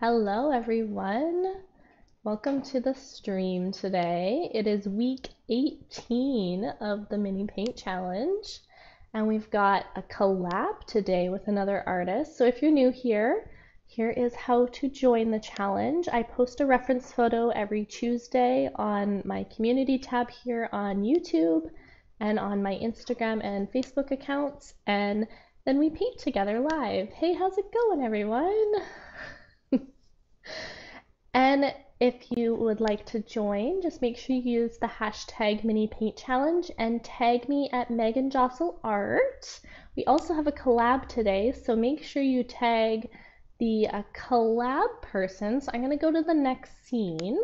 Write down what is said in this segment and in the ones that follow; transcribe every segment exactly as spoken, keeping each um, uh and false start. Hello everyone, welcome to the stream today. It is week eighteen of the mini paint challenge, and we've got a collab today with another artist. So if you're new here, here is how to join the challenge. I post a reference photo every Tuesday on my community tab here on YouTube and on my Instagram and Facebook accounts, and then we paint together live. Hey, how's it going everyone? And if you would like to join, just make sure you use the hashtag mini paint challenge and tag me at Megan Jo Art. We also have a collab today, so make sure you tag the uh, collab person. So I'm going to go to the next scene.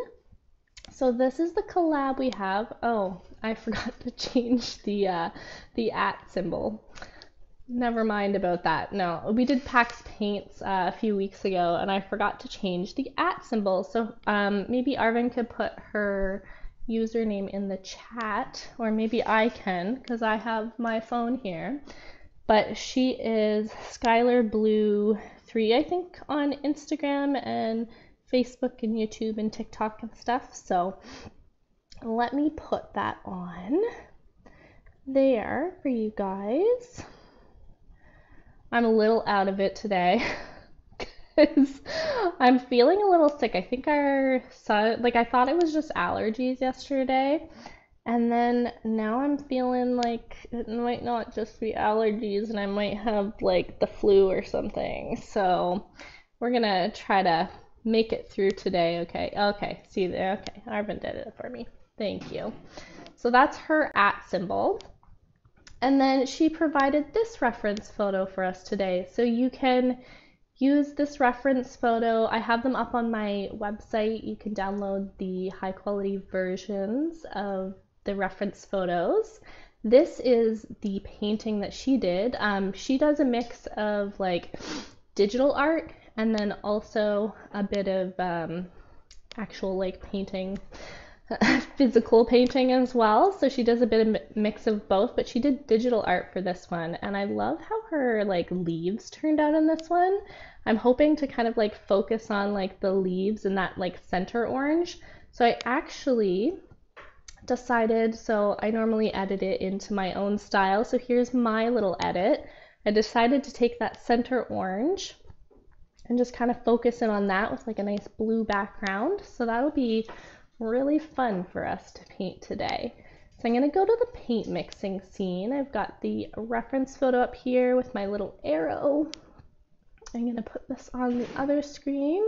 So this is the collab we have. Oh, I forgot to change the uh, the at symbol. Never mind about that. No, we did PAX Paints uh, a few weeks ago, and I forgot to change the at symbol. So um, maybe Arvin could put her username in the chat, or maybe I can, because I have my phone here. But she is Skylar Blue three, I think, on Instagram and Facebook and YouTube and TikTok and stuff. So let me put that on there for you guys. I'm a little out of it today because I'm feeling a little sick. I think our son, like I thought it was just allergies yesterday, and then now I'm feeling like it might not just be allergies and I might have like the flu or something. So we're gonna try to make it through today. Okay, okay, see there, okay, Arvin did it for me. Thank you. So that's her at symbol. And then she provided this reference photo for us today. So you can use this reference photo. I have them up on my website. You can download the high quality versions of the reference photos. This is the painting that she did. Um, she does a mix of like digital art and then also a bit of um, actual like painting. Physical painting as well, so she does a bit of mix of both, but she did digital art for this one, and I love how her like leaves turned out on this one. I'm hoping to kind of like focus on like the leaves and that like center orange. So I actually decided, so I normally edit it into my own style, so here's my little edit. I decided to take that center orange and just kind of focus in on that with like a nice blue background, so that'll be really fun for us to paint today. So I'm going to go to the paint mixing scene. I've got the reference photo up here with my little arrow. I'm going to put this on the other screen.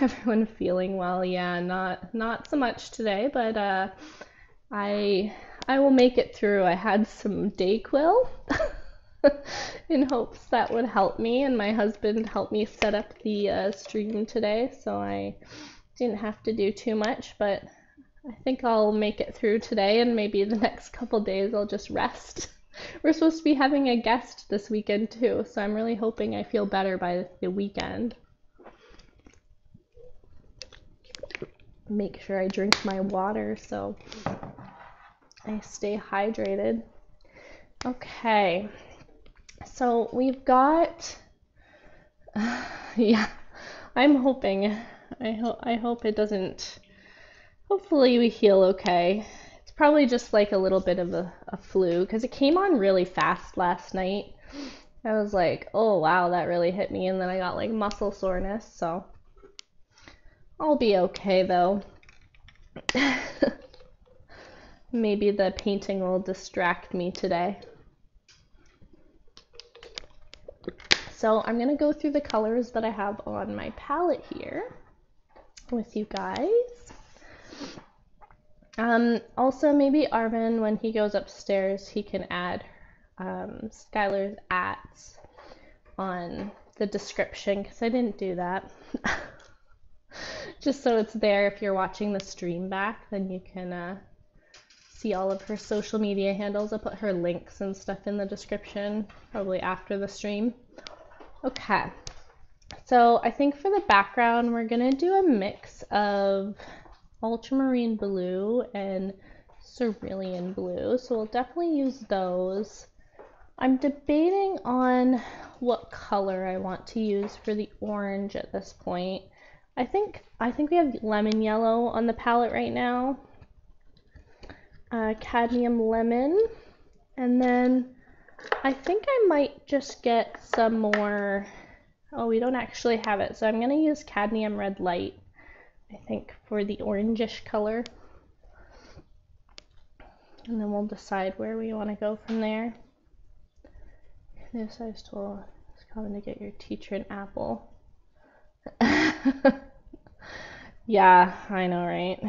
Everyone feeling well? Yeah, not not so much today, but uh, I I will make it through. I had some Dayquil in hopes that would help me, and my husband helped me set up the uh, stream today, so I didn't have to do too much, but I think I'll make it through today, and maybe the next couple days I'll just rest. We're supposed to be having a guest this weekend too, so I'm really hoping I feel better by the weekend. Make sure I drink my water so I stay hydrated. Okay, so we've got, uh, yeah, I'm hoping I hope I hope it doesn't. Hopefully we heal okay. It's probably just like a little bit of a, a flu, because it came on really fast last night. I was like, oh wow, that really hit me, and then I got like muscle soreness, so I'll be okay though. Maybe the painting will distract me today. So I'm gonna go through the colors that I have on my palette here with you guys. Um, also, maybe Arvin, when he goes upstairs, he can add um, Skylar's ats on the description, because I didn't do that. Just so it's there if you're watching the stream back, then you can uh, see all of her social media handles. I'll put her links and stuff in the description, probably after the stream. Okay. So I think for the background, we're going to do a mix of Ultramarine Blue and Cerulean Blue. So we'll definitely use those. I'm debating on what color I want to use for the orange at this point. I think I think we have lemon yellow on the palette right now. Uh, cadmium lemon, and then I think I might just get some more. Oh, we don't actually have it, so I'm gonna use cadmium red light, I think, for the orangish color, and then we'll decide where we want to go from there. No size tool. It's common to get your teacher an apple. Yeah, I know, right?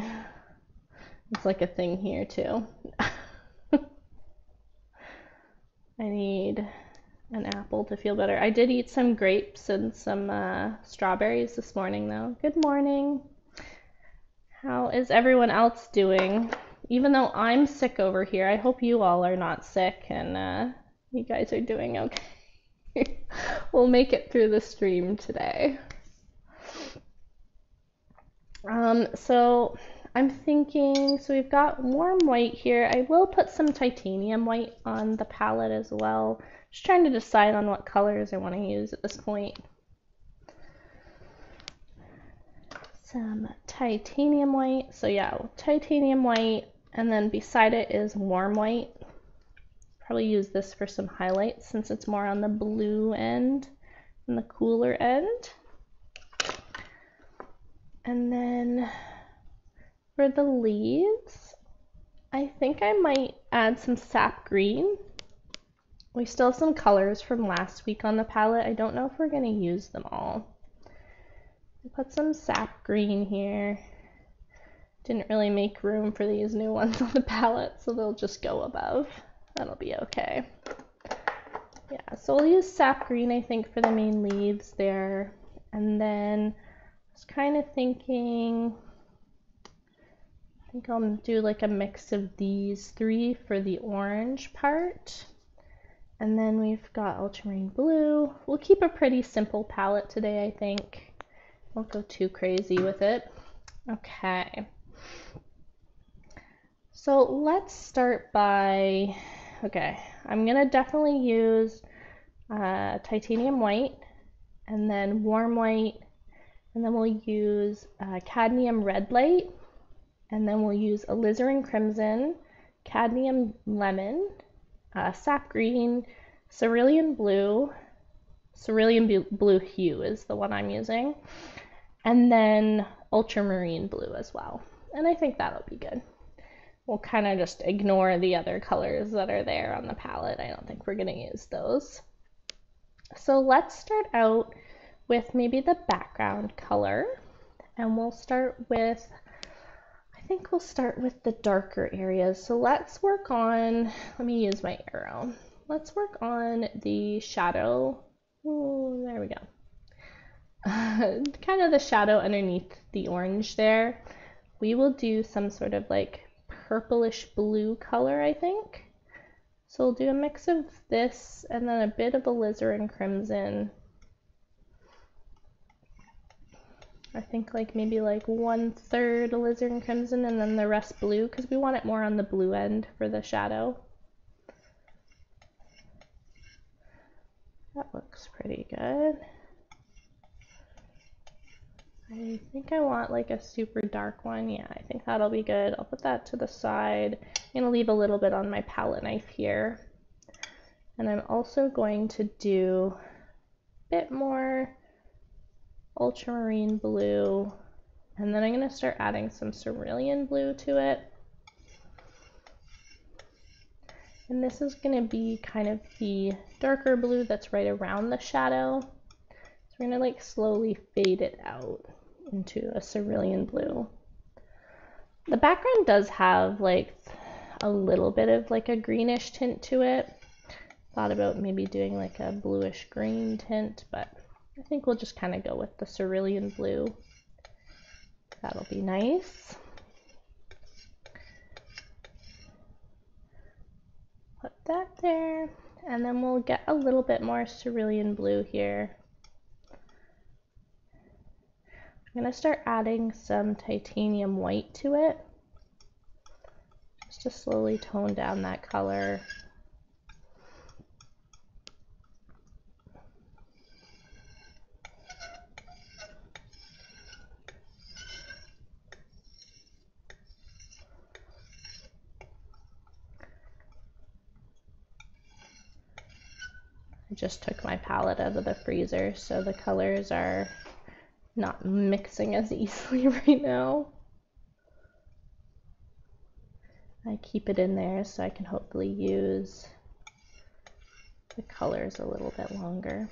It's like a thing here too. I need an apple to feel better. I did eat some grapes and some uh, strawberries this morning though. Good morning. How is everyone else doing? Even though I'm sick over here, I hope you all are not sick and uh, you guys are doing okay. We'll make it through the stream today. Um, so I'm thinking, so we've got warm white here. I will put some titanium white on the palette as well. Just trying to decide on what colors I want to use at this point. Some titanium white. So yeah, titanium white, and then beside it is warm white. Probably use this for some highlights since it's more on the blue end and the cooler end. And then for the leaves, I think I might add some sap green. We still have some colors from last week on the palette. I don't know if we're going to use them all. Put some sap green here. Didn't really make room for these new ones on the palette, so they'll just go above. That'll be okay. Yeah, so we'll use sap green, I think, for the main leaves there. And then I was kind of thinking, I think I'll do like a mix of these three for the orange part. And then we've got ultramarine blue. We'll keep a pretty simple palette today, I think. Won't go too crazy with it. Okay. So let's start by, okay, I'm gonna definitely use uh, titanium white, and then warm white, and then we'll use uh, cadmium red light, and then we'll use alizarin crimson, cadmium lemon, Uh, sap green, cerulean blue, cerulean blue hue is the one I'm using, and then ultramarine blue as well. And I think that'll be good. We'll kind of just ignore the other colors that are there on the palette. I don't think we're going to use those. So let's start out with maybe the background color, and we'll start with, I think we'll start with the darker areas. So let's work on, let me use my arrow. Let's work on the shadow. Ooh, there we go. Uh, kind of the shadow underneath the orange there. We will do some sort of like purplish blue color, I think. So we'll do a mix of this and then a bit of alizarin crimson. I think like maybe like one third alizarin crimson and then the rest blue, because we want it more on the blue end for the shadow. That looks pretty good. I think I want like a super dark one. Yeah, I think that'll be good. I'll put that to the side. I'm gonna leave a little bit on my palette knife here. And I'm also going to do a bit more ultramarine blue, and then I'm going to start adding some cerulean blue to it. And this is going to be kind of the darker blue that's right around the shadow. So we're going to like slowly fade it out into a cerulean blue. The background does have like a little bit of like a greenish tint to it. Thought about maybe doing like a bluish green tint, but I think we'll just kind of go with the cerulean blue. That'll be nice. Put that there, and then we'll get a little bit more cerulean blue here. I'm going to start adding some titanium white to it. Just to slowly tone down that color. I just took my palette out of the freezer, so the colors are not mixing as easily right now. I keep it in there so I can hopefully use the colors a little bit longer.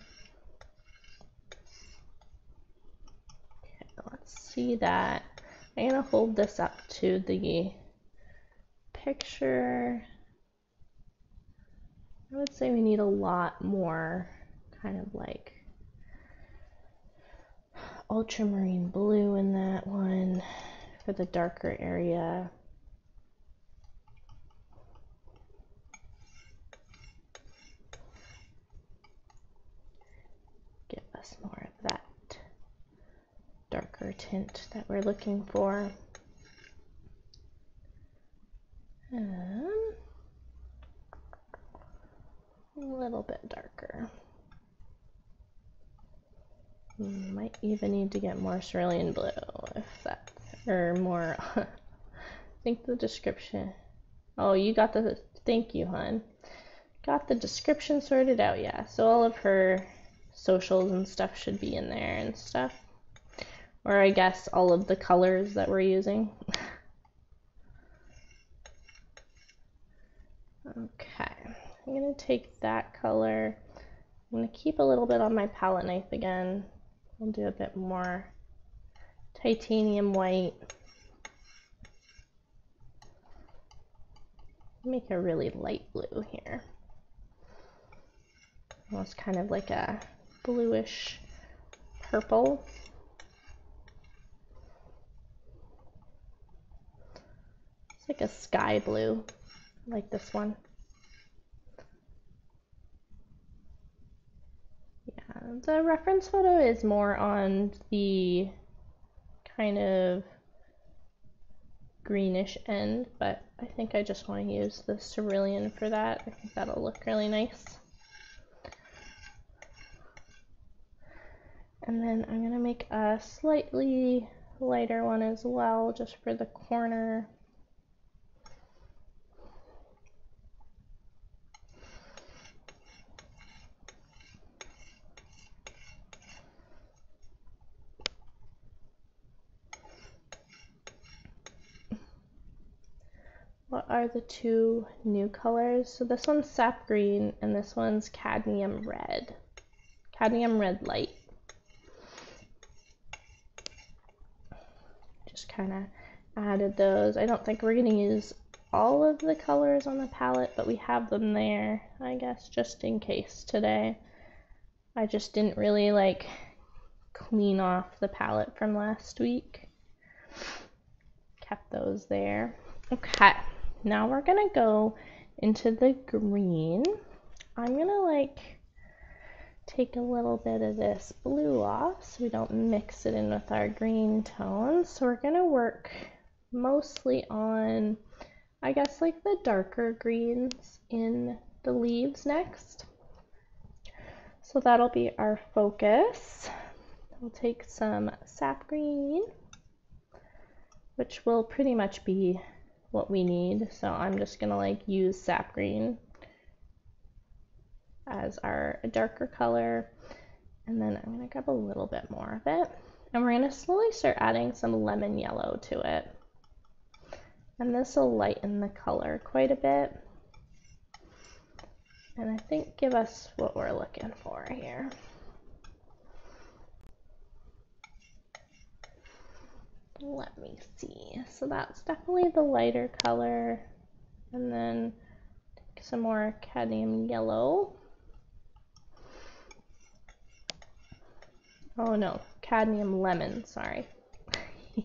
Okay, let's see that. I'm gonna hold this up to the picture. I would say we need a lot more kind of like ultramarine blue in that one for the darker area. Give us more of that darker tint that we're looking for. Um, a little bit darker. We might even need to get more cerulean blue, if that's, or more, I think the description, oh, you got the, thank you, hon. Got the description sorted out, yeah. So all of her socials and stuff should be in there and stuff. Or I guess all of the colors that we're using. Okay, I'm gonna take that color. I'm gonna keep a little bit on my palette knife again. We'll do a bit more titanium white. Make a really light blue here. Almost kind of like a bluish purple. It's like a sky blue, like this one. The reference photo is more on the kind of greenish end, but I think I just want to use the cerulean for that. I think that'll look really nice. And then I'm going to make a slightly lighter one as well, just for the corner. What are the two new colors? So this one's Sap Green and this one's Cadmium Red. Cadmium Red Light. Just kind of added those. I don't think we're going to use all of the colors on the palette, but we have them there, I guess, just in case today. I just didn't really like clean off the palette from last week. Kept those there. Okay. Now we're gonna go into the green. I'm gonna like take a little bit of this blue off so we don't mix it in with our green tones. So we're gonna work mostly on, I guess, like the darker greens in the leaves next. So that'll be our focus. We'll take some sap green, which will pretty much be what we need, so I'm just gonna like use sap green as our darker color, and then I'm gonna grab a little bit more of it, and we're gonna slowly start adding some lemon yellow to it, and this will lighten the color quite a bit, and I think give us what we're looking for here. Let me see. So that's definitely the lighter color, and then take some more cadmium yellow. Oh no, cadmium lemon, sorry. And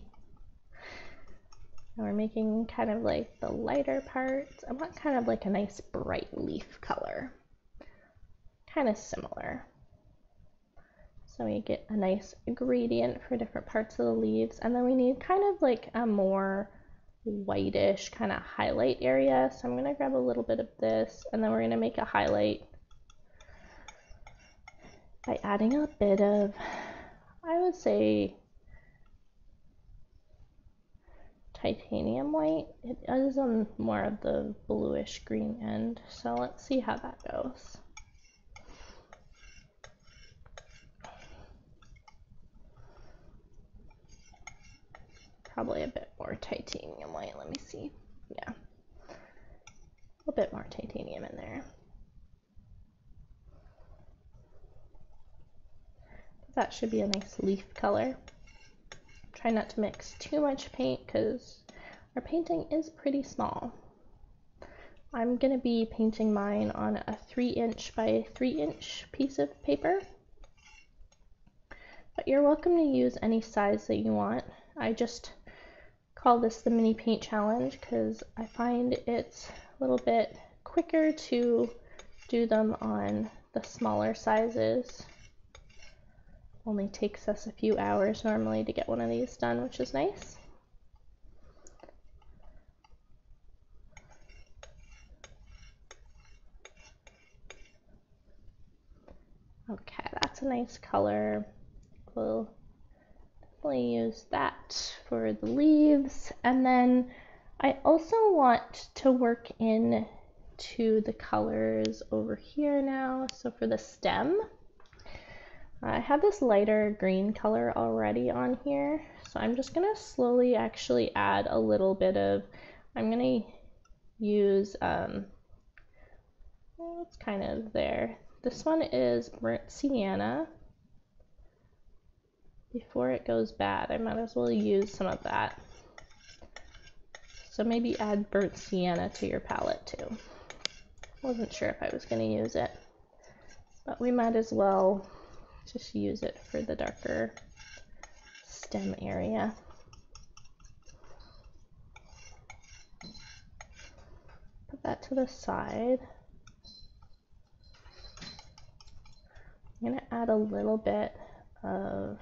we're making kind of like the lighter parts. I want kind of like a nice bright leaf color, kind of similar. So we get a nice gradient for different parts of the leaves, and then we need kind of like a more whitish kind of highlight area. So I'm gonna grab a little bit of this, and then we're gonna make a highlight by adding a bit of, I would say, titanium white. It is on more of the bluish green end, so let's see how that goes. probably a bit more titanium white. Let me see. Yeah, a little bit more titanium in there. That should be a nice leaf color. Try not to mix too much paint because our painting is pretty small. I'm gonna be painting mine on a three inch by three inch piece of paper. But you're welcome to use any size that you want. I just call this the mini paint challenge because I find it's a little bit quicker to do them on the smaller sizes. Only takes us a few hours normally to get one of these done, which is nice. Okay, that's a nice color. We'll definitely use that for the leaves. And then I also want to work in to the colors over here now. So for the stem, I have this lighter green color already on here, so I'm just going to slowly actually add a little bit of, I'm going to use, um, well, it's kind of there. This one is Burnt Sienna. Before it goes bad, I might as well use some of that. So maybe add Burnt Sienna to your palette too. Wasn't sure if I was going to use it, but we might as well just use it for the darker stem area. Put that to the side. I'm going to add a little bit of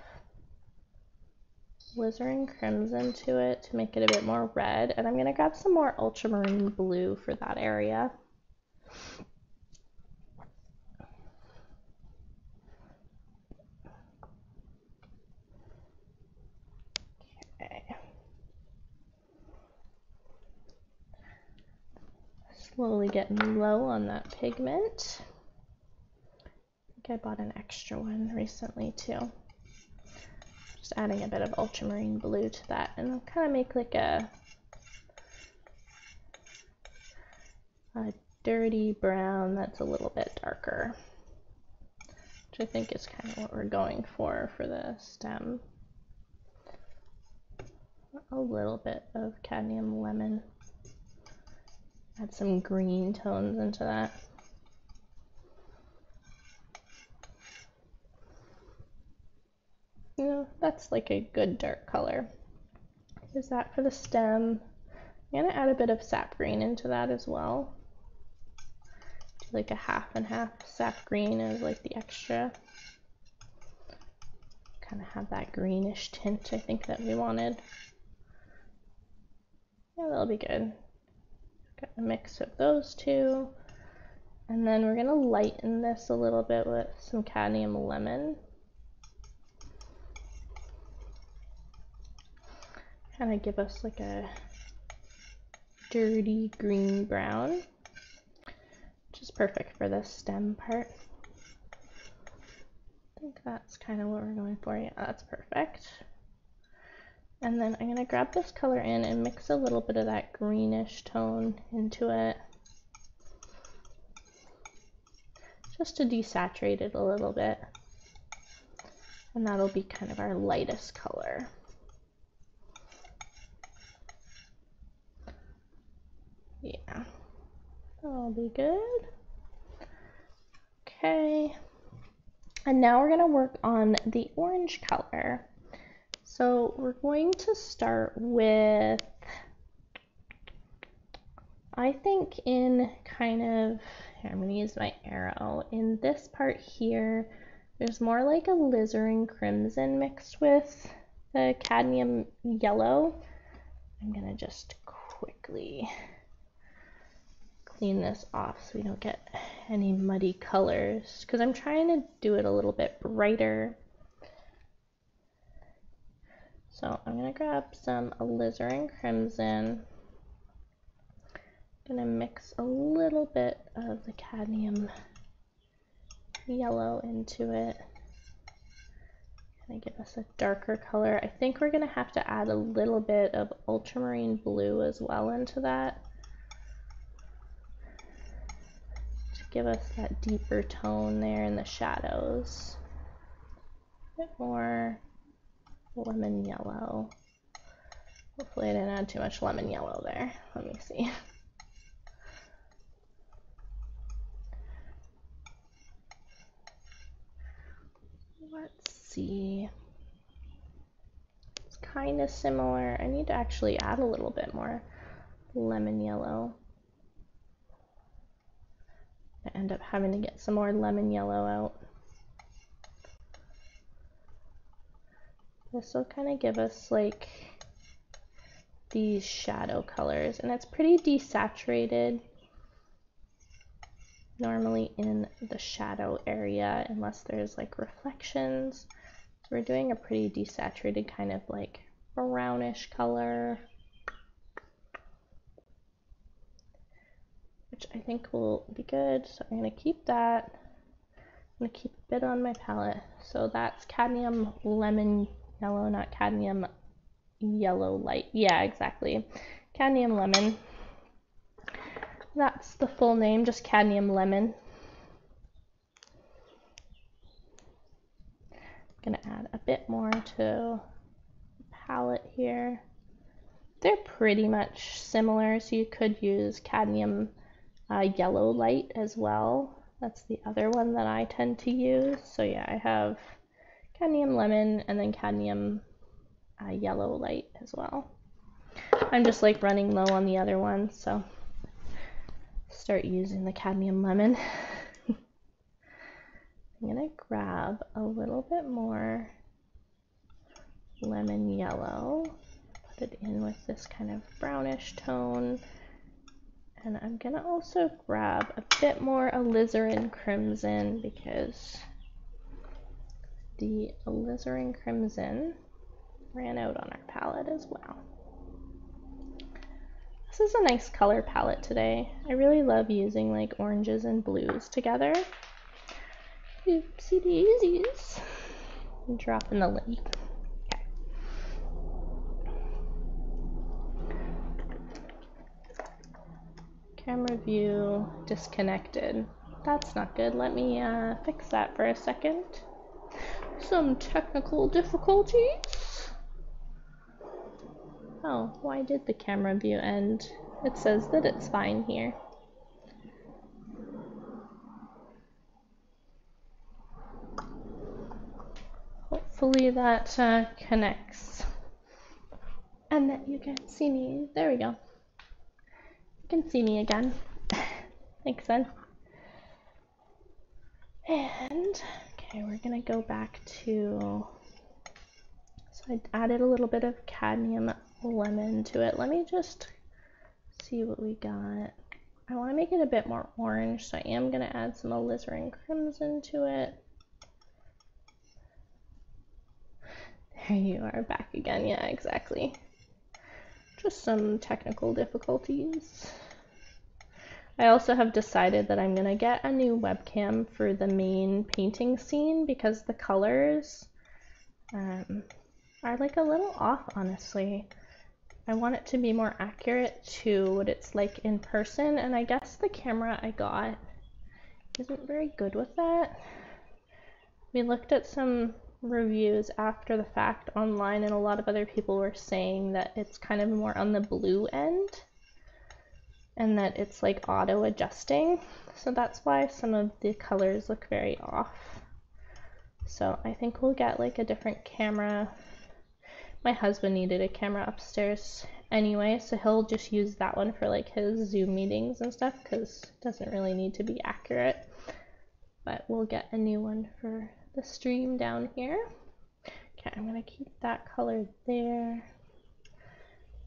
Alizarin Crimson to it to make it a bit more red, and I'm going to grab some more Ultramarine Blue for that area. Slowly getting low on that pigment. I think I bought an extra one recently too. Just adding a bit of ultramarine blue to that, and I'll kind of make like a, a dirty brown that's a little bit darker, which I think is kind of what we're going for for the stem. A little bit of cadmium lemon. Add some green tones into that. You know, that's like a good dark color. Is that for the stem? I'm gonna add a bit of sap green into that as well. Do like a half and half. Sap green is like the extra. Kind of have that greenish tint I think that we wanted. Yeah, that'll be good. Got a mix of those two, and then we're gonna lighten this a little bit with some cadmium lemon. Kind of give us like a dirty green brown, which is perfect for the stem part. I think that's kind of what we're going for. Yeah, that's perfect. And then I'm going to grab this color in and mix a little bit of that greenish tone into it, just to desaturate it a little bit. And that'll be kind of our lightest color. Yeah, that'll be good. Okay. And now we're going to work on the orange color. So we're going to start with, I think in kind of, here, I'm going to use my arrow. In this part here, there's more like a alizarin crimson mixed with the cadmium yellow. I'm going to just quickly clean this off so we don't get any muddy colors, because I'm trying to do it a little bit brighter. So I'm going to grab some Alizarin Crimson. I'm going to mix a little bit of the cadmium yellow into it. gonna give us a darker color. I think we're gonna have to add a little bit of ultramarine blue as well into that to give us that deeper tone there in the shadows. A bit more lemon yellow. Hopefully I didn't add too much lemon yellow there. Let me see. Let's see. It's kind of similar. I need to actually add a little bit more lemon yellow. I end up having to get some more lemon yellow out. This will kind of give us like these shadow colors, and it's pretty desaturated normally in the shadow area unless there's like reflections. So we're doing a pretty desaturated kind of like brownish color, which I think will be good. So I'm going to keep that. I'm going to keep a bit on my palette. So that's cadmium lemon yellow, not cadmium yellow light. Yeah, exactly. Cadmium lemon. That's the full name, just cadmium lemon. I'm gonna add a bit more to the palette here. They're pretty much similar, so you could use cadmium uh, yellow light as well. That's the other one that I tend to use. So yeah, I have cadmium lemon and then cadmium Uh, yellow light as well. I'm just like running low on the other one, so start using the cadmium lemon. I'm gonna grab a little bit more lemon yellow, put it in with this kind of brownish tone, and I'm gonna also grab a bit more alizarin crimson, because the alizarin crimson ran out on our palette as well. This is a nice color palette today. I really love using like oranges and blues together. Oopsie daisies. Drop in the lake. Okay. Camera view disconnected. That's not good. Let me uh, fix that for a second. Some technical difficulties. Oh, why did the camera view end? It says that it's fine here. Hopefully that uh, connects and that you can see me. There we go. You can see me again. Thanks, then. And, okay, we're gonna go back to, so I added a little bit of cadmium lemon to it. Let me just see what we got. I want to make it a bit more orange, so I am going to add some alizarin crimson to it. There you are, back again. Yeah, exactly. Just some technical difficulties. I also have decided that I'm going to get a new webcam for the main painting scene, because the colors um, are like a little off, honestly. I want it to be more accurate to what it's like in person, and I guess the camera I got isn't very good with that. We looked at some reviews after the fact online, and a lot of other people were saying that it's kind of more on the blue end, and that it's like auto adjusting. So that's why some of the colors look very off. So I think we'll get like a different camera. My husband needed a camera upstairs anyway, so he'll just use that one for like his Zoom meetings and stuff, because it doesn't really need to be accurate. But we'll get a new one for the stream down here. Okay, I'm gonna keep that color there.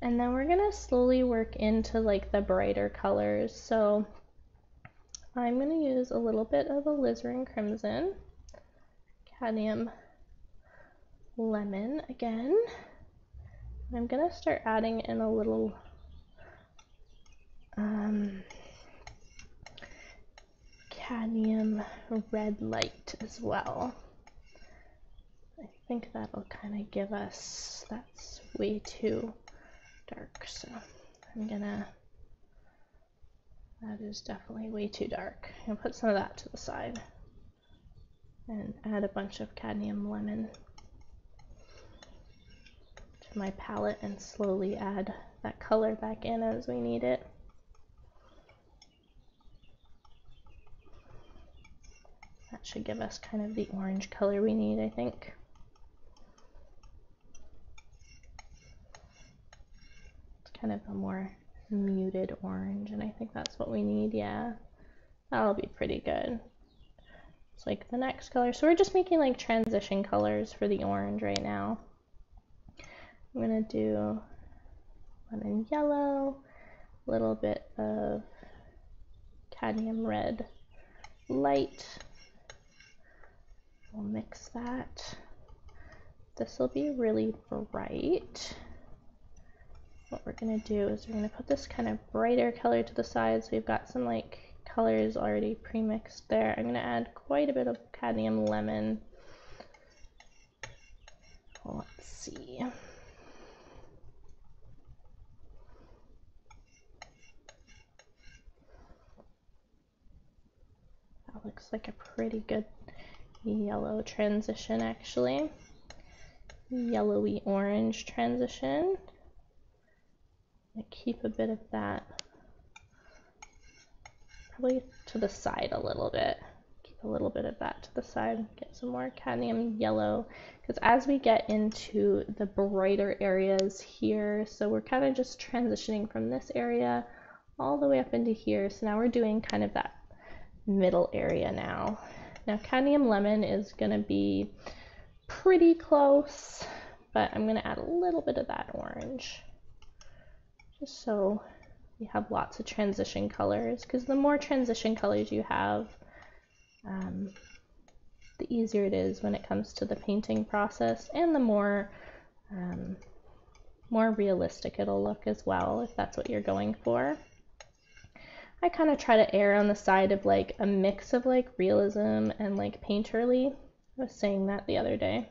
And then we're gonna slowly work into like the brighter colors. So I'm gonna use a little bit of alizarin crimson, cadmium lemon again. I'm gonna start adding in a little um, cadmium red light as well. I think that'll kind of give us, that's way too dark, so I'm gonna, that is definitely way too dark. I'm gonna put some of that to the side and add a bunch of cadmium lemon to my palette and slowly add that color back in as we need it. That should give us kind of the orange color we need, I think. It's kind of a more muted orange, and I think that's what we need, yeah. That'll be pretty good. It's like the next color. So we're just making like transition colors for the orange right now. I'm gonna do lemon yellow, a little bit of cadmium red light. We'll mix that. This will be really bright. What we're gonna do is we're gonna put this kind of brighter color to the side, so we've got some like colors already pre-mixed there. I'm gonna add quite a bit of cadmium lemon. Let's see. That looks like a pretty good yellow transition, actually. Yellowy orange transition. I keep a bit of that probably to the side a little bit. Keep a little bit of that to the side. Get some more cadmium yellow, because as we get into the brighter areas here, so we're kind of just transitioning from this area all the way up into here. So now we're doing kind of that middle area now. Now cadmium lemon is going to be pretty close, but I'm going to add a little bit of that orange just so we have lots of transition colors, because the more transition colors you have, um, the easier it is when it comes to the painting process, and the more um, more realistic it'll look as well, if that's what you're going for. I kind of try to err on the side of like a mix of like realism and like painterly. I was saying that the other day.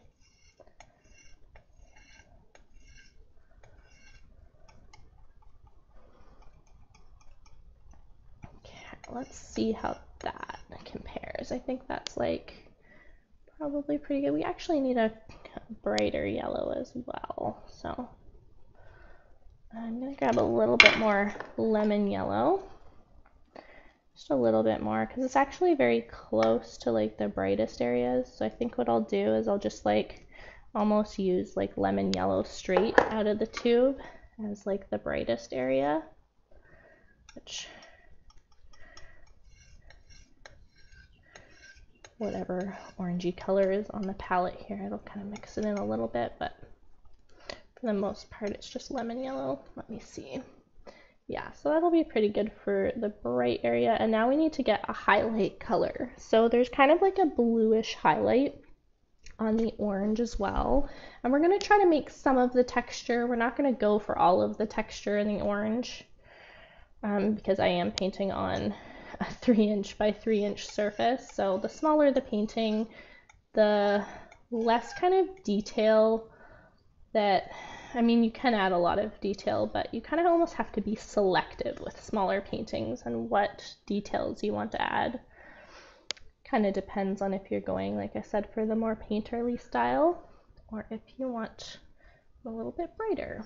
Okay, let's see how that compares. I think that's like probably pretty good. We actually need a brighter yellow as well. So I'm gonna grab a little bit more lemon yellow. Just a little bit more, because it's actually very close to like the brightest areas. So I think what I'll do is I'll just like almost use like lemon yellow straight out of the tube as like the brightest area, which whatever orangey color is on the palette here, it'll kind of mix it in a little bit, but for the most part it's just lemon yellow. Let me see. Yeah, so that'll be pretty good for the bright area. And now we need to get a highlight color. So there's kind of like a bluish highlight on the orange as well. And we're going to try to make some of the texture. We're not going to go for all of the texture in the orange, um, because I am painting on a three inch by three inch surface. So the smaller the painting, the less kind of detail that... I mean, you can add a lot of detail, but you kind of almost have to be selective with smaller paintings and what details you want to add. Kind of depends on if you're going, like I said, for the more painterly style, or if you want a little bit brighter.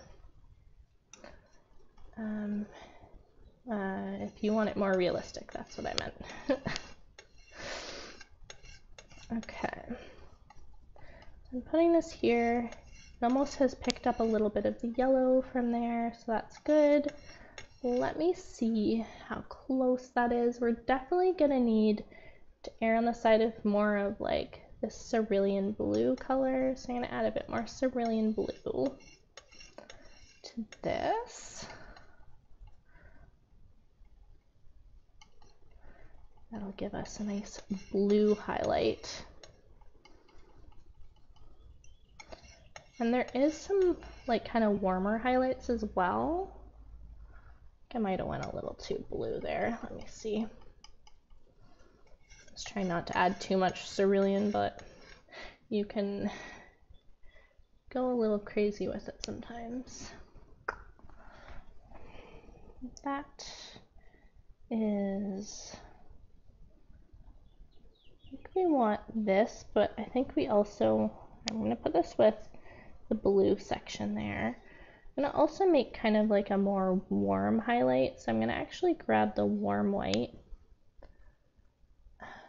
Um, uh, if you want it more realistic, that's what I meant. Okay. I'm putting this here. It almost has picked up a little bit of the yellow from there, so that's good. Let me see how close that is. We're definitely gonna need to err on the side of more of like this cerulean blue color, so I'm gonna add a bit more cerulean blue to this. That'll give us a nice blue highlight. And there is some like kind of warmer highlights as well. I think I might have went a little too blue there. Let me see. Let's try not to add too much cerulean, but you can go a little crazy with it sometimes. That is, I think we want this, but I think we also, I'm going to put this with the blue section there. I'm going to also make kind of like a more warm highlight, so I'm going to actually grab the warm white.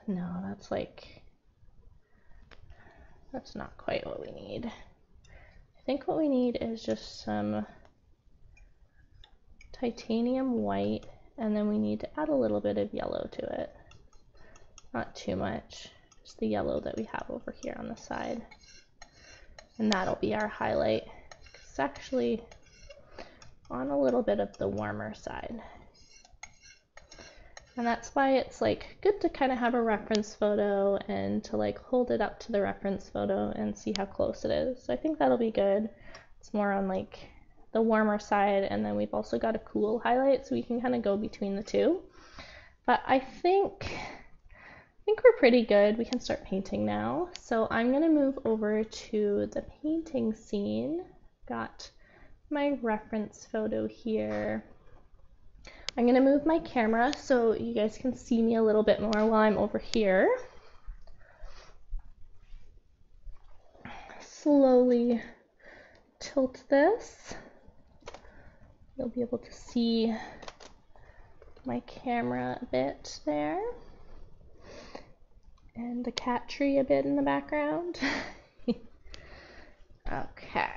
No, that's like, that's not quite what we need. I think what we need is just some titanium white, and then we need to add a little bit of yellow to it. Not too much, just the yellow that we have over here on the side. And that'll be our highlight. It's actually on a little bit of the warmer side. And that's why it's like good to kind of have a reference photo and to like hold it up to the reference photo and see how close it is. So I think that'll be good. It's more on like the warmer side, and then we've also got a cool highlight, so we can kind of go between the two. But I think I think we're pretty good. We can start painting now. So I'm gonna move over to the painting scene. Got my reference photo here. I'm gonna move my camera so you guys can see me a little bit more while I'm over here. Slowly tilt this. You'll be able to see my camera a bit there. And the cat tree a bit in the background. Okay.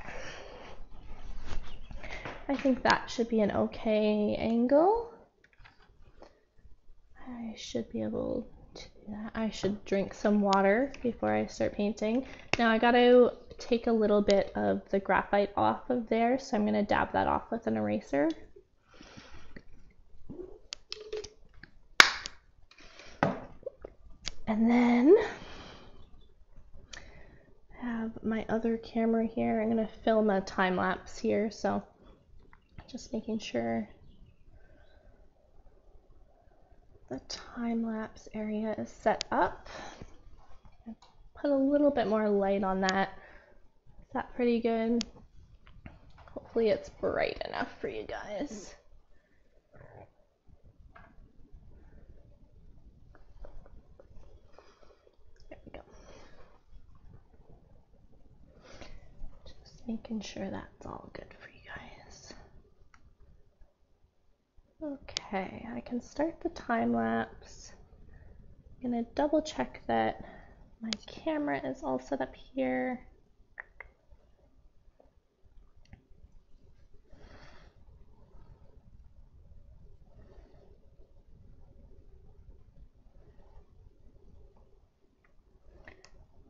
I think that should be an okay angle. I should be able to do that. I should drink some water before I start painting. Now I gotta take a little bit of the graphite off of there, so I'm gonna dab that off with an eraser. And then I have my other camera here. I'm gonna film a time lapse here, so just making sure the time-lapse area is set up. Put a little bit more light on that. Is that pretty good? Hopefully it's bright enough for you guys. There we go. Just making sure that's all good for you. Okay, I can start the time lapse. I'm gonna double check that my camera is all set up here.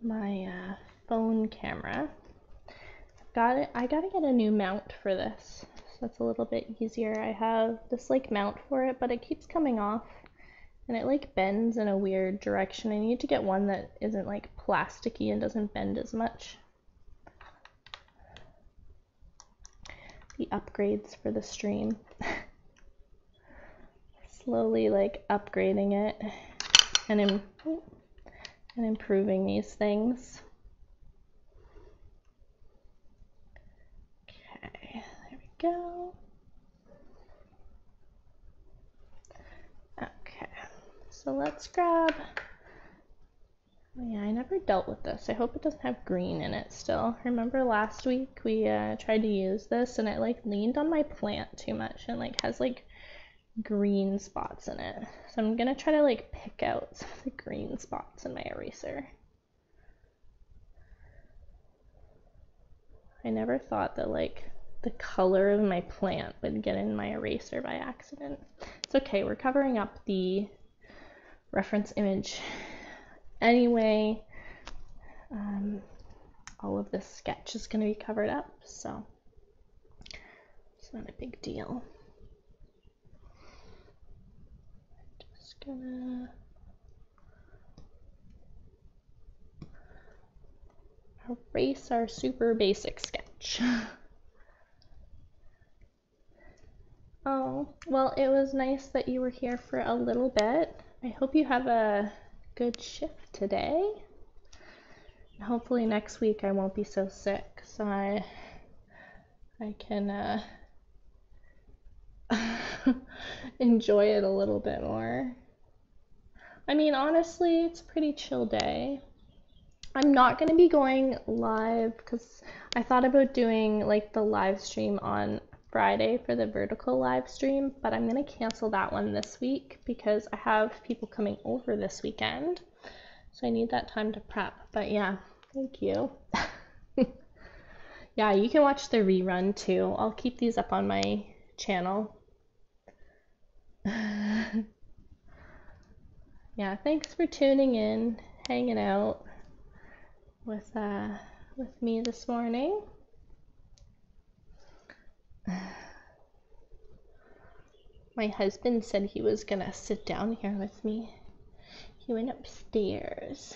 My uh, phone camera. I've got it. I gotta get a new mount for this. That's a little bit easier. I have this like mount for it, but it keeps coming off and it like bends in a weird direction. I need to get one that isn't like plasticky and doesn't bend as much. The upgrades for the stream. Slowly like upgrading it and, im and improving these things. Go. Okay, so let's grab, oh yeah, I never dealt with this. I hope it doesn't have green in it still. Remember last week we uh, tried to use this and it like leaned on my plant too much and like has like green spots in it. So I'm gonna try to like pick out some of the green spots in my eraser. I never thought that like the color of my plant would get in my eraser by accident. It's okay, we're covering up the reference image anyway. Um, all of this sketch is going to be covered up, so it's not a big deal. Just gonna... erase our super basic sketch. Oh, well, it was nice that you were here for a little bit. I hope you have a good shift today. hopefully next week I won't be so sick, so I I can uh, enjoy it a little bit more. I mean, honestly, it's a pretty chill day. I'm not going to be going live because I thought about doing like the live stream on Friday for the vertical live stream, but I'm going to cancel that one this week because I have people coming over this weekend, so I need that time to prep. But yeah, thank you. Yeah, you can watch the rerun too. I'll keep these up on my channel. Yeah, thanks for tuning in, hanging out with uh with me this morning. My husband said he was gonna sit down here with me. He went upstairs.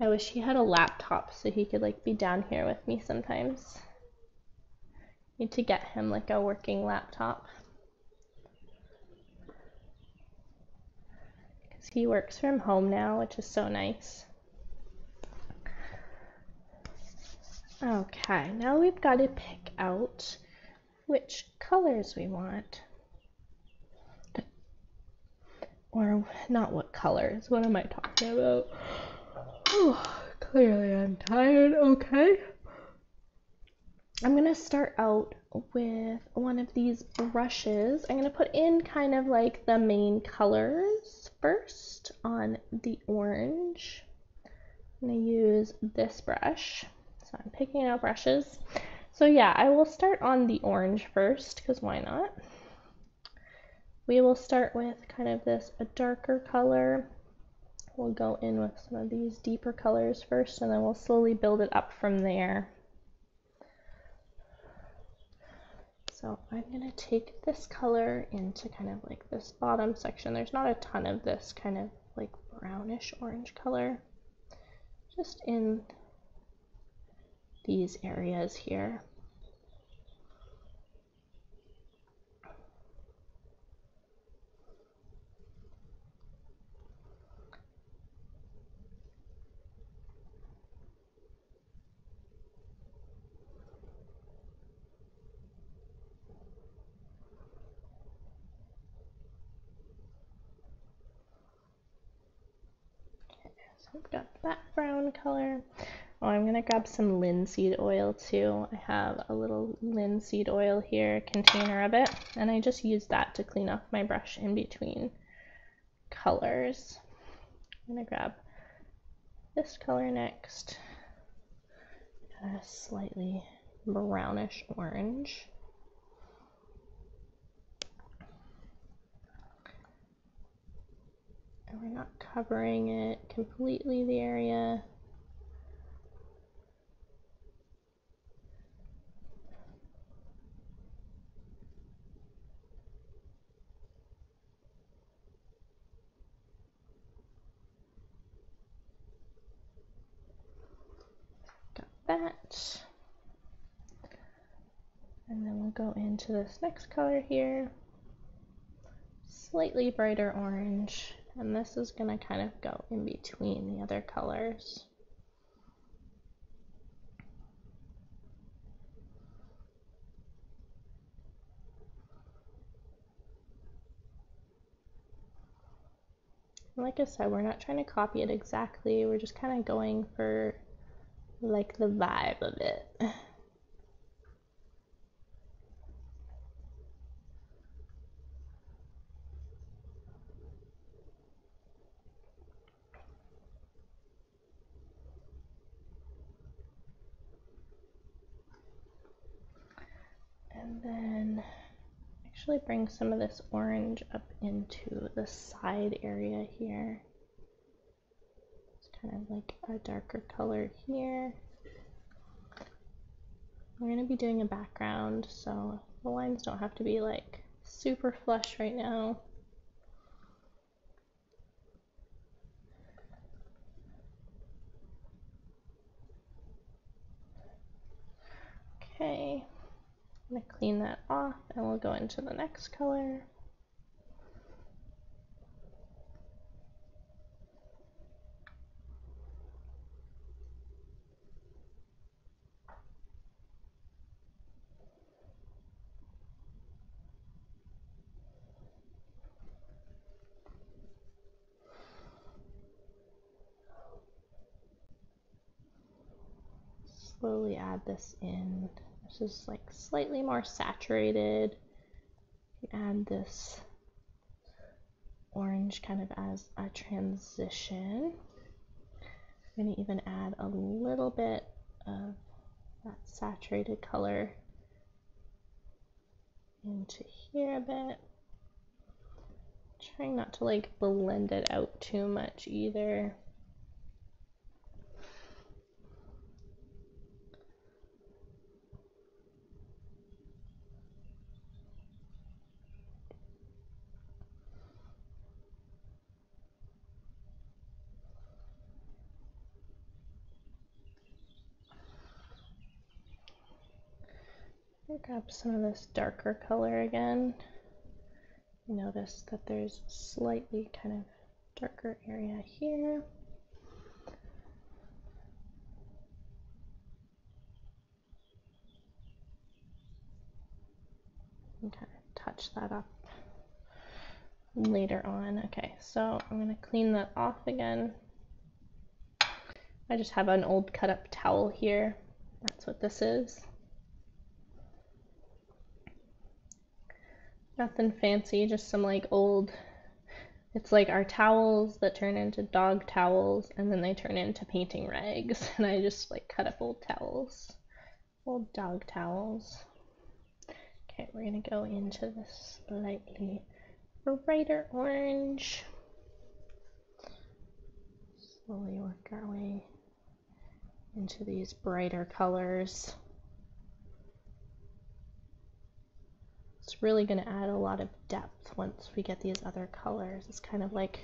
I wish he had a laptop so he could like be down here with me sometimes. Need to get him like a working laptop. Because he works from home now, which is so nice. Okay, now we've got to pick out which colors we want. Or not what colors, what am I talking about? Oh, clearly I'm tired, okay. I'm gonna start out with one of these brushes. I'm gonna put in kind of like the main colors first on the orange. I'm gonna use this brush. So I'm picking out brushes. So yeah, I will start on the orange first, because why not? We will start with kind of this a darker color. We'll go in with some of these deeper colors first, and then we'll slowly build it up from there. So I'm gonna take this color into kind of like this bottom section. There's not a ton of this kind of like brownish orange color, just in these areas here. Okay, so we've got that brown color. Oh, I'm gonna grab some linseed oil too. I have a little linseed oil here, container of it, and I just use that to clean off my brush in between colors. I'm gonna grab this color next, a slightly brownish orange. And we're not covering it completely, the area. That, and then we'll go into this next color here, slightly brighter orange, and this is gonna kind of go in between the other colors. And like I said, we're not trying to copy it exactly, we're just kind of going for like the vibe of it. And then actually bring some of this orange up into the side area here. Kind of like a darker color here. We're gonna be doing a background, so the lines don't have to be like super flush right now. Okay, I'm gonna clean that off and we'll go into the next color. slowly add this in. This is like slightly more saturated. You can add this orange kind of as a transition. I'm going to even add a little bit of that saturated color into here a bit. Trying not to like blend it out too much either. I'll grab some of this darker color again. Notice that there's slightly kind of darker area here. And kind of touch that up later on. Okay, so I'm going to clean that off again. I just have an old cut up towel here. That's what this is. Nothing fancy, just some like old, it's like our towels that turn into dog towels and then they turn into painting rags, and I just like cut up old towels, old dog towels. Okay, we're gonna go into this slightly brighter orange. Slowly work our way into these brighter colors. It's really going to add a lot of depth once we get these other colors. It's kind of like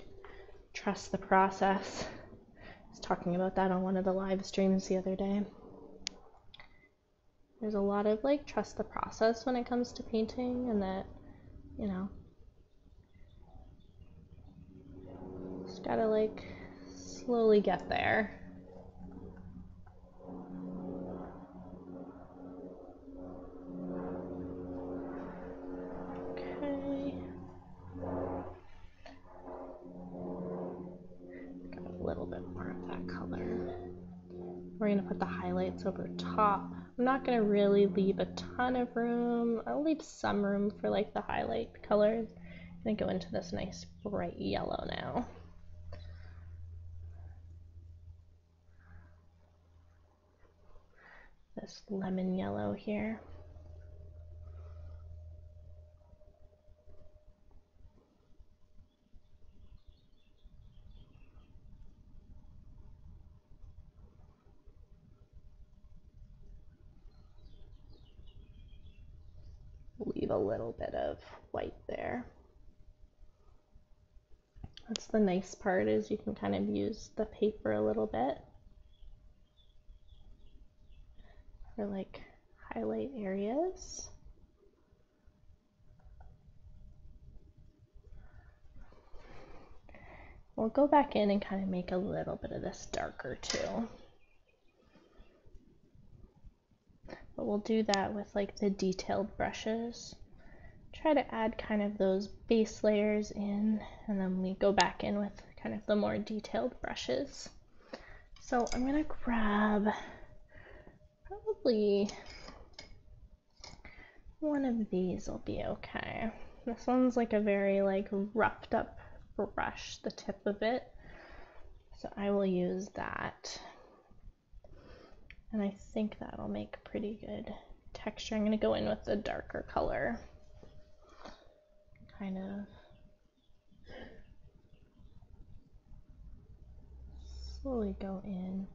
trust the process. I was talking about that on one of the live streams the other day. There's a lot of like trust the process when it comes to painting, and that, you know, just gotta like slowly get there. We're going to put the highlights over top. I'm not going to really leave a ton of room. I'll leave some room for like the highlight colors. I'm going to go into this nice bright yellow now. This lemon yellow here. Leave a little bit of white there. That's the nice part, is you can kind of use the paper a little bit for like highlight areas. We'll go back in and kind of make a little bit of this darker too. But we'll do that with like the detailed brushes. Try to add kind of those base layers in, and then we go back in with kind of the more detailed brushes. So I'm gonna grab probably one of these will be okay. This one's like a very like roughed up brush, the tip of it. So I will use that. And I think that'll make pretty good texture. I'm going to go in with the darker color. Kind of slowly go in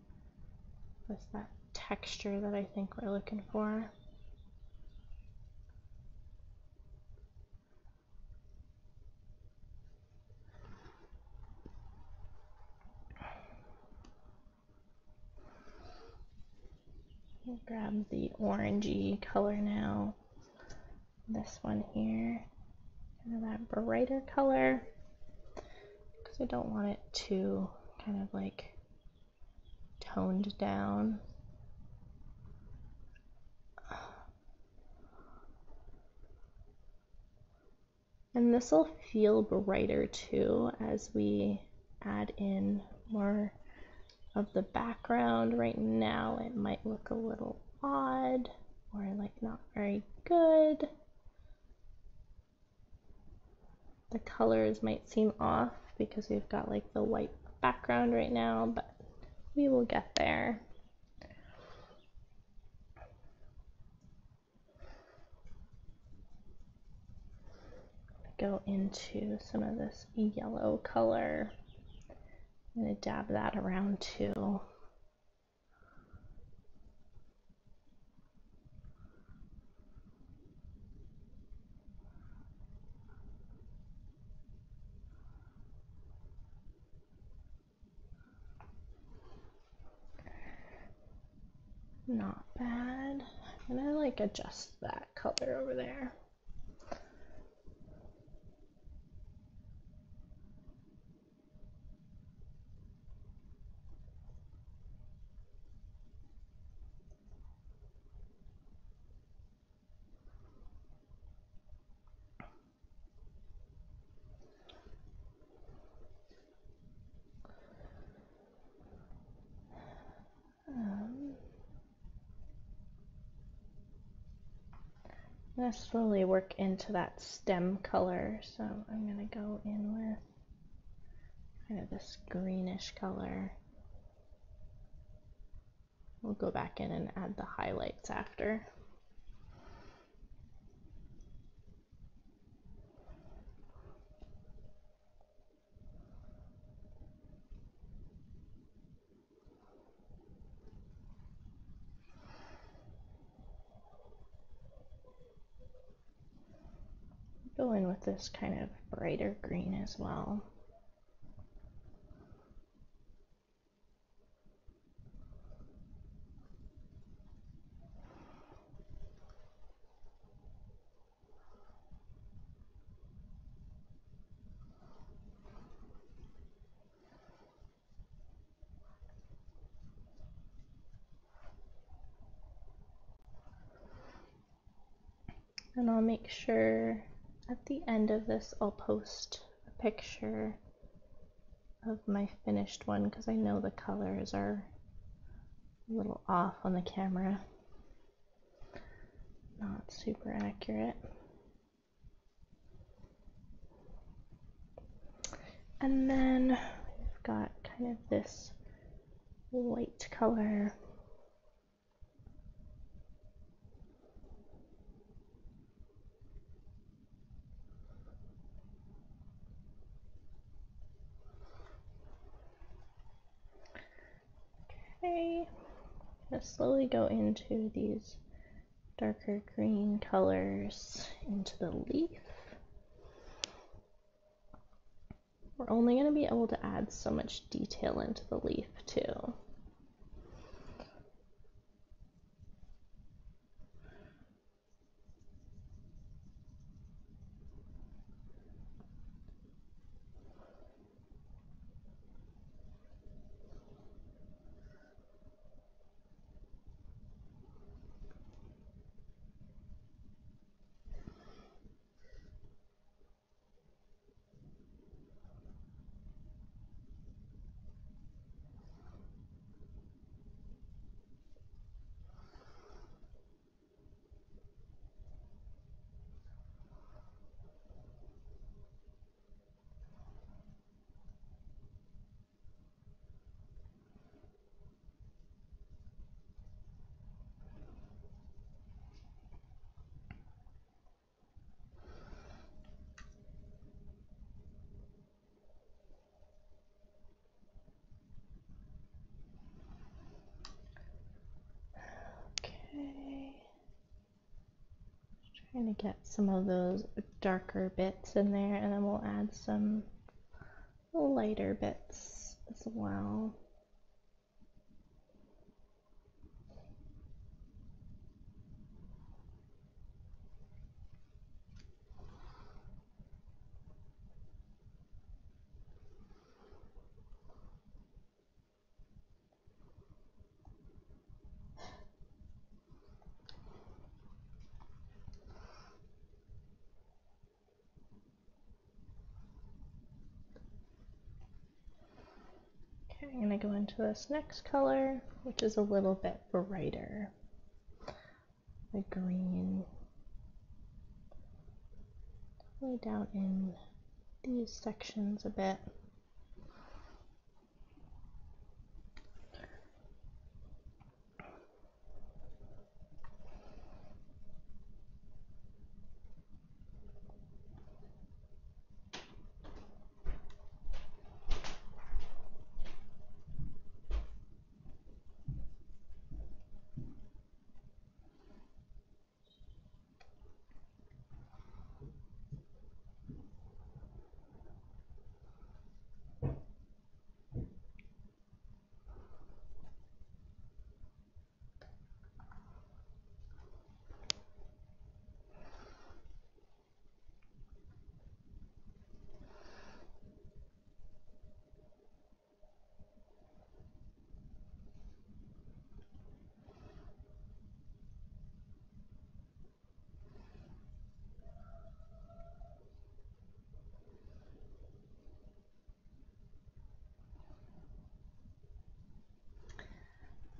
with that texture that I think we're looking for. Grab the orangey color now. This one here, kind of that brighter color, because I don't want it too kind of like toned down. And this will feel brighter too as we add in more of the background. Right now it might look a little odd or like not very good. The colors might seem off because we've got like the white background right now, but we will get there. Go into some of this yellow color. I'm going to dab that around too. Not bad. I'm going to like adjust that color over there. I'm going to slowly work into that stem color, so I'm going to go in with kind of this greenish color. We'll go back in and add the highlights after. Go in with this kind of brighter green as well. And I'll make sure at the end of this, I'll post a picture of my finished one because I know the colors are a little off on the camera. Not super accurate. And then we've got kind of this white color. Okay, I'm going to slowly go into these darker green colors into the leaf. We're only going to be able to add so much detail into the leaf too. Trying to get some of those darker bits in there, and then we'll add some lighter bits as well. I'm going to go into this next color, which is a little bit brighter, the green, way down in these sections a bit.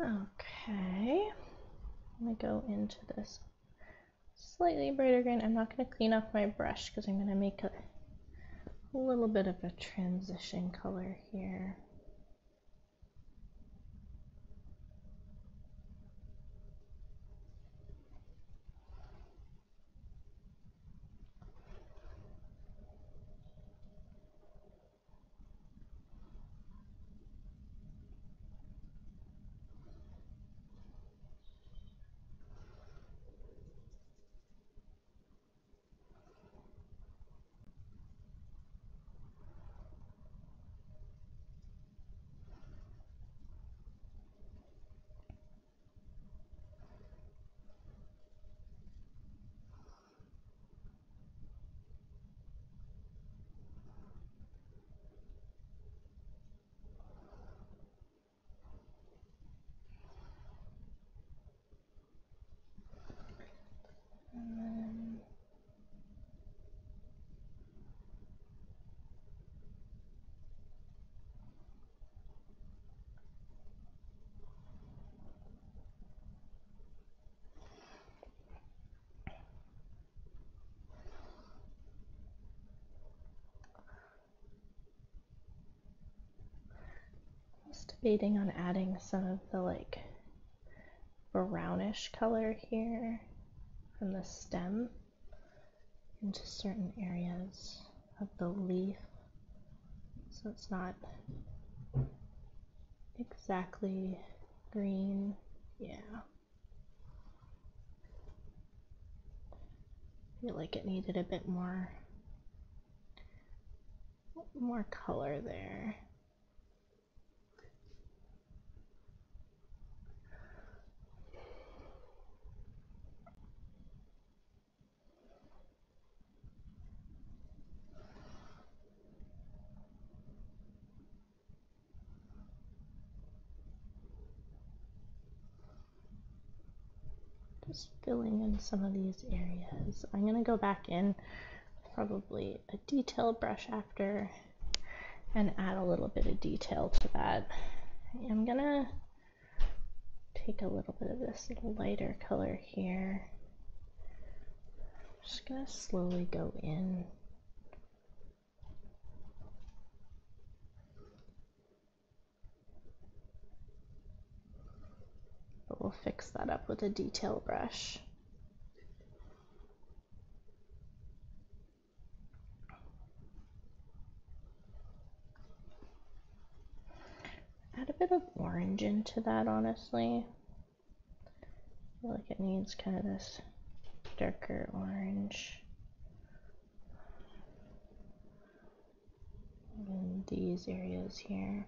Okay, I'm going to go into this slightly brighter green. I'm not going to clean off my brush because I'm going to make a little bit of a transition color here. Debating on adding some of the like brownish color here from the stem into certain areas of the leaf, so it's not exactly green. Yeah, I feel like it needed a bit more more color there. Just filling in some of these areas. I'm going to go back in with probably a detail brush after and add a little bit of detail to that. I'm going to take a little bit of this lighter color here. I'm just going to slowly go in. We'll fix that up with a detail brush. Add a bit of orange into that, honestly. I feel like it needs kind of this darker orange. And these areas here.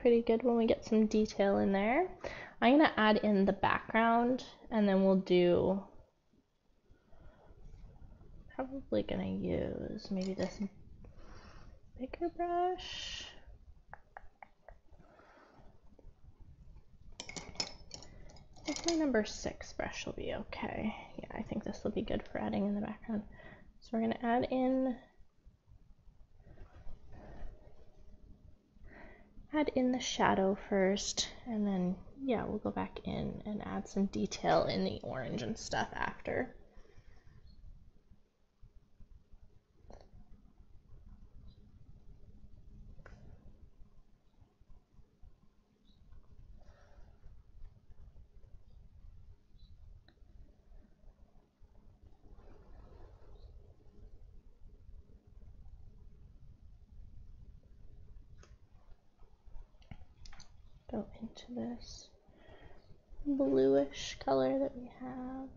Pretty good when we get some detail in there. I'm going to add in the background, and then we'll do, probably going to use maybe this bigger brush. I think my number six brush will be okay. Yeah, I think this will be good for adding in the background. So we're going to add in, add in the shadow first, and then, yeah, we'll go back in and add some detail in the orange and stuff after. Go into this bluish color that we have.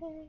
Okay.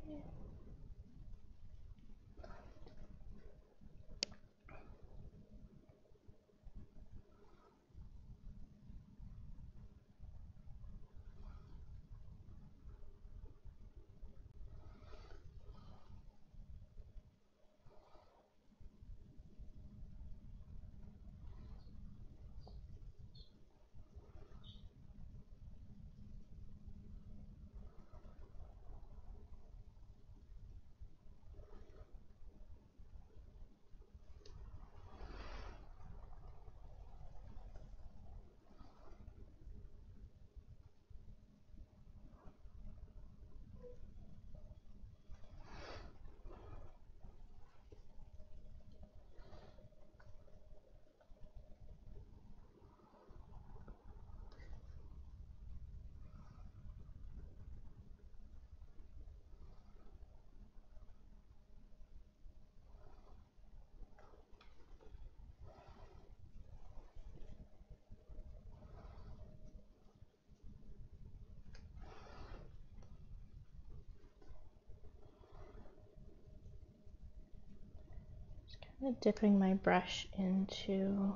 I'm dipping my brush into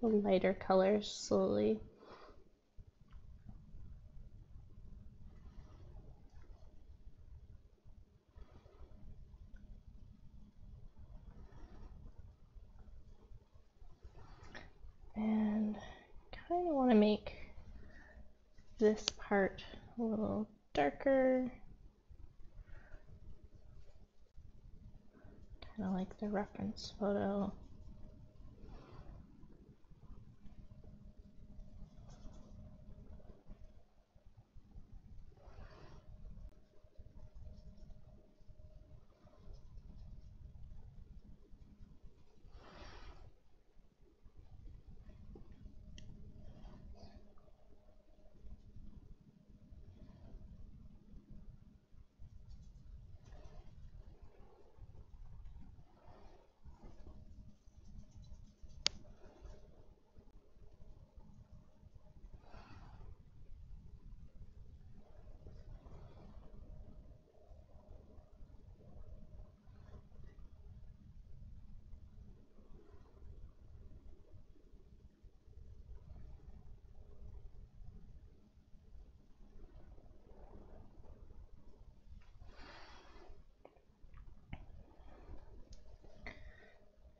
the lighter colors slowly. And I kind of want to make this part a little darker. Kind of like the reference photo.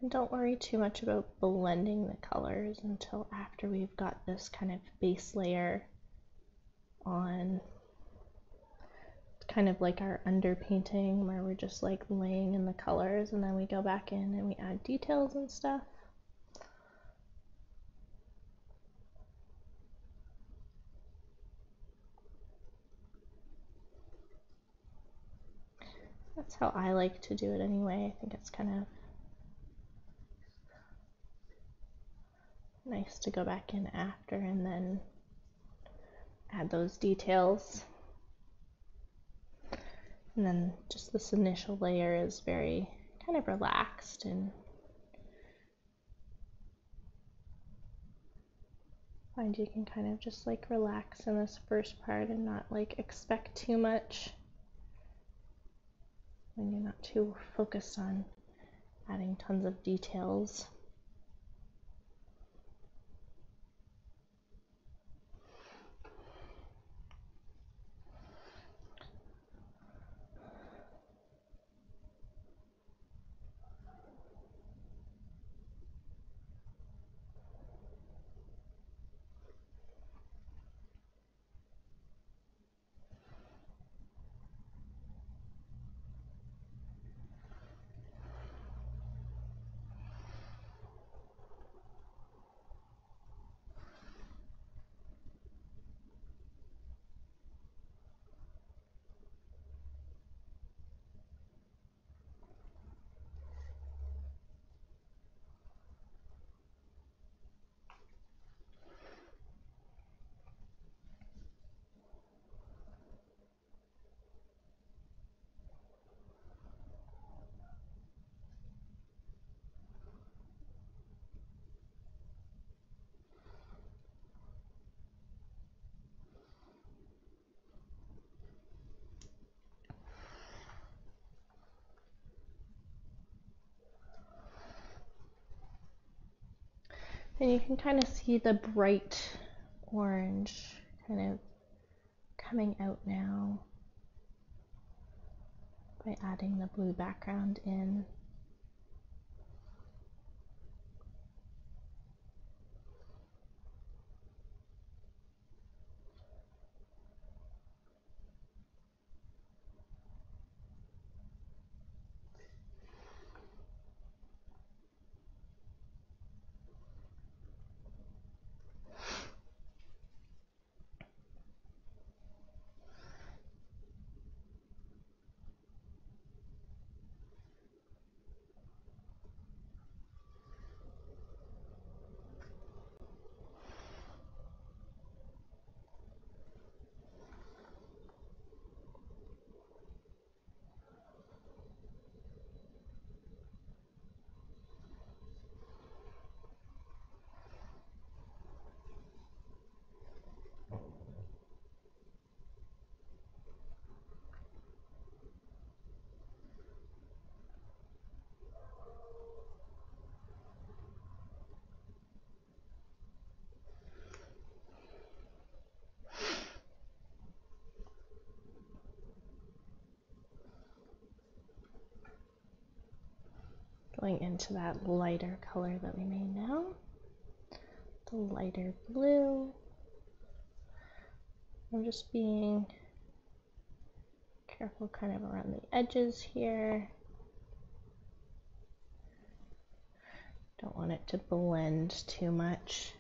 Don't worry too much about blending the colors until after we've got this kind of base layer on. It's kind of like our underpainting where we're just like laying in the colors, and then we go back in and we add details and stuff. That's how I like to do it anyway. I think it's kind of nice to go back in after and then add those details. And then just this initial layer is very kind of relaxed and find you can kind of just like relax in this first part and not like expect too much when you're not too focused on adding tons of details. And you can kind of see the bright orange kind of coming out now by adding the blue background in. Going into that lighter color that we made now, the lighter blue. I'm just being careful kind of around the edges here. Don't want it to blend too much.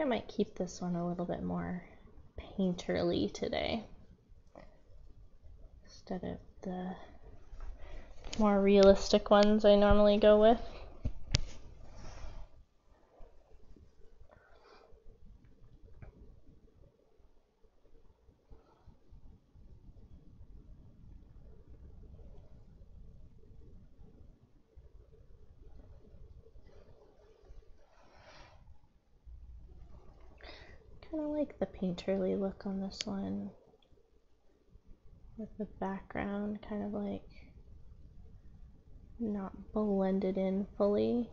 I might keep this one a little bit more painterly today instead of the more realistic ones I normally go with. Painterly look on this one with the background kind of like not blended in fully.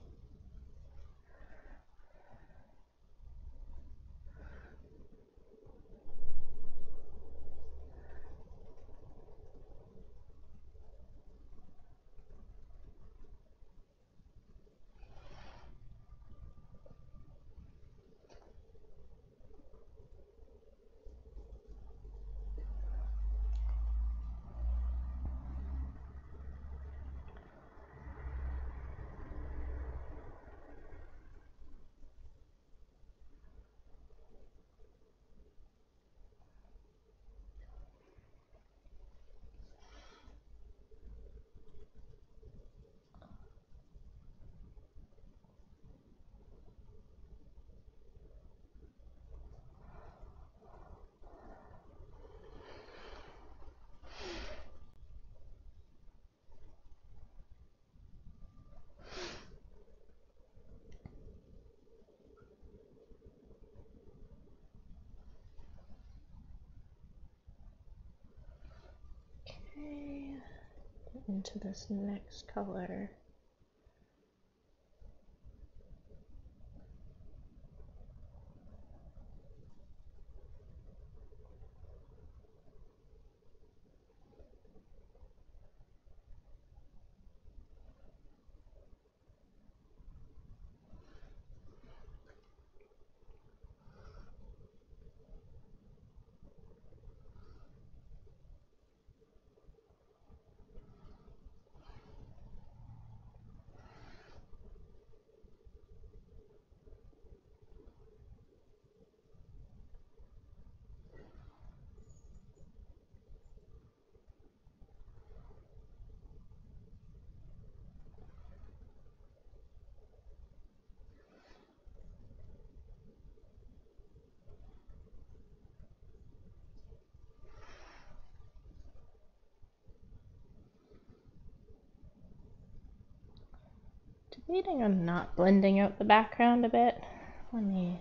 into this next color. Debating on not blending out the background a bit. Let me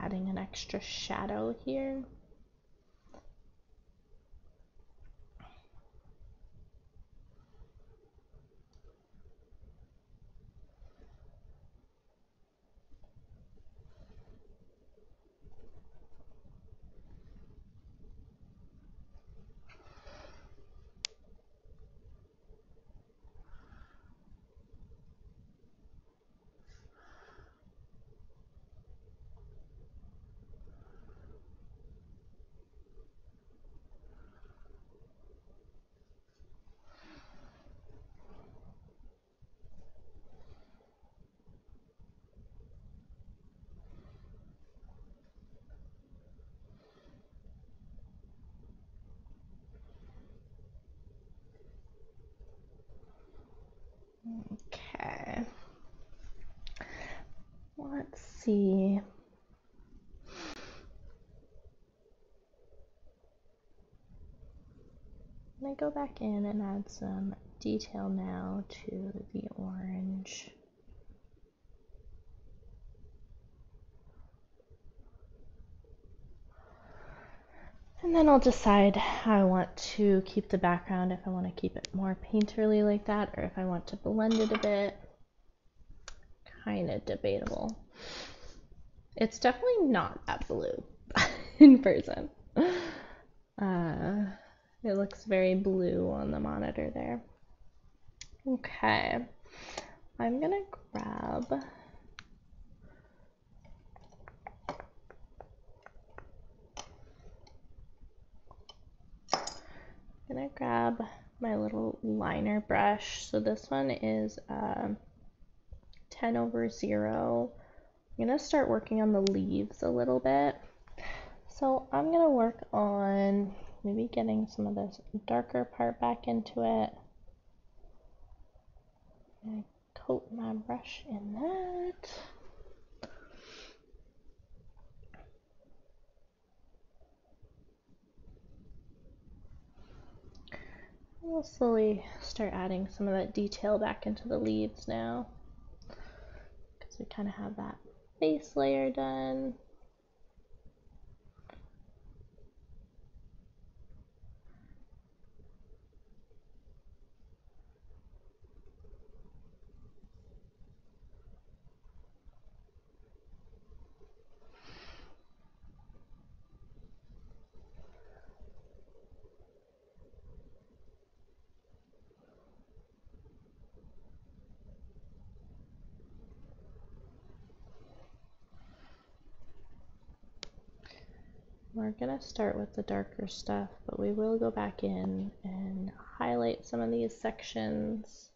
adding an extra shadow here. Okay, let's see. I'm gonna go back in and add some detail now to the orange. And then I'll decide how I want to keep the background, if I want to keep it more painterly like that, or if I want to blend it a bit. Kind of debatable. It's definitely not that blue in person. Uh, it looks very blue on the monitor there. Okay, I'm gonna grab I'm gonna grab my little liner brush. So this one is um, ten over zero. I'm gonna start working on the leaves a little bit. So I'm gonna work on maybe getting some of this darker part back into it. I'm gonna coat my brush in that. We'll slowly start adding some of that detail back into the leaves now, because we kind of have that base layer done. We're gonna start with the darker stuff, but we will go back in and highlight some of these sections.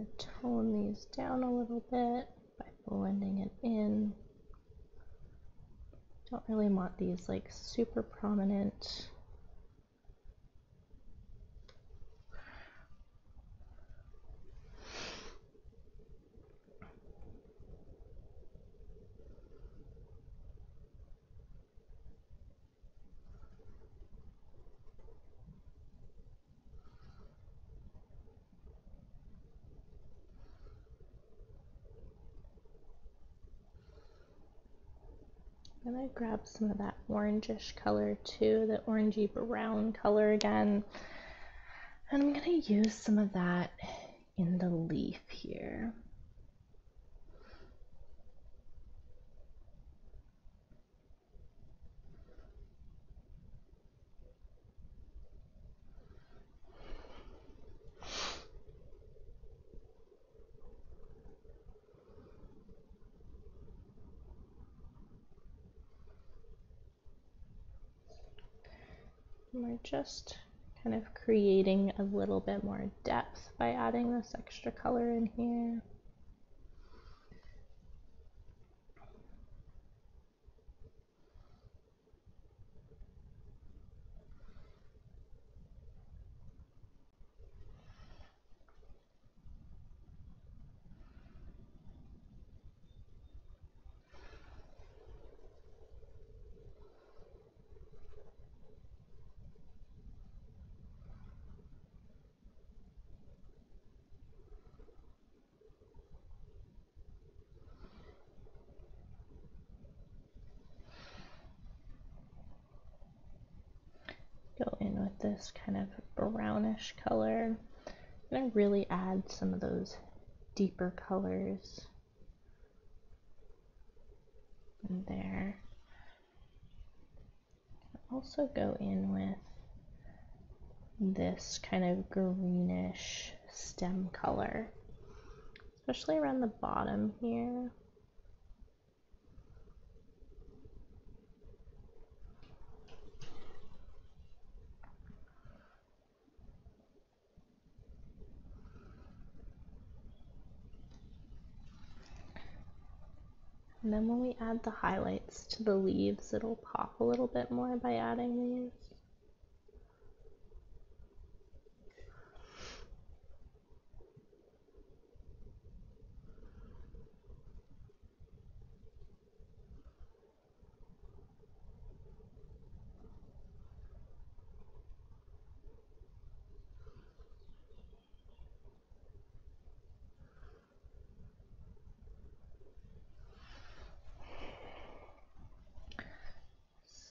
I'm going to tone these down a little bit by blending it in. Don't really want these like super prominent. I'm going to grab some of that orangish color too, the orangey brown color again, and I'm going to use some of that in the leaf here. We're just kind of creating a little bit more depth by adding this extra color in here. Go in with this kind of brownish color. I'm going to really add some of those deeper colors in there. Also go in with this kind of greenish stem color, especially around the bottom here. And then when we add the highlights to the leaves, it'll pop a little bit more by adding these.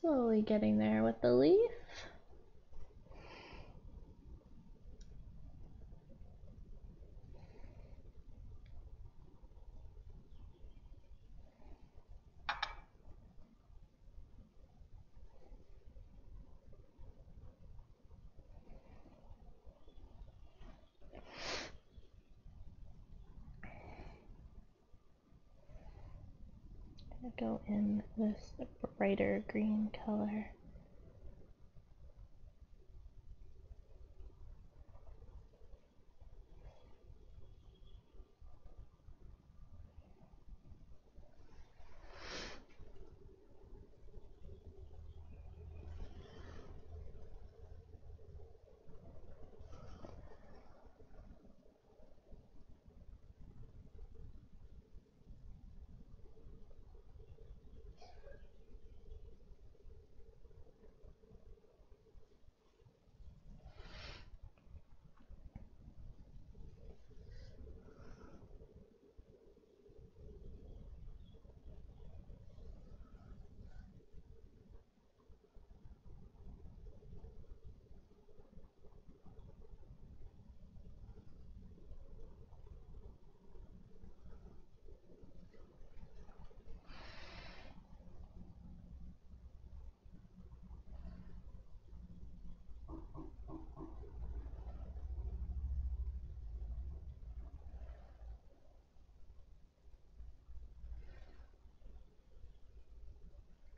Slowly getting there with the leaf. I'm gonna go in this brighter green color.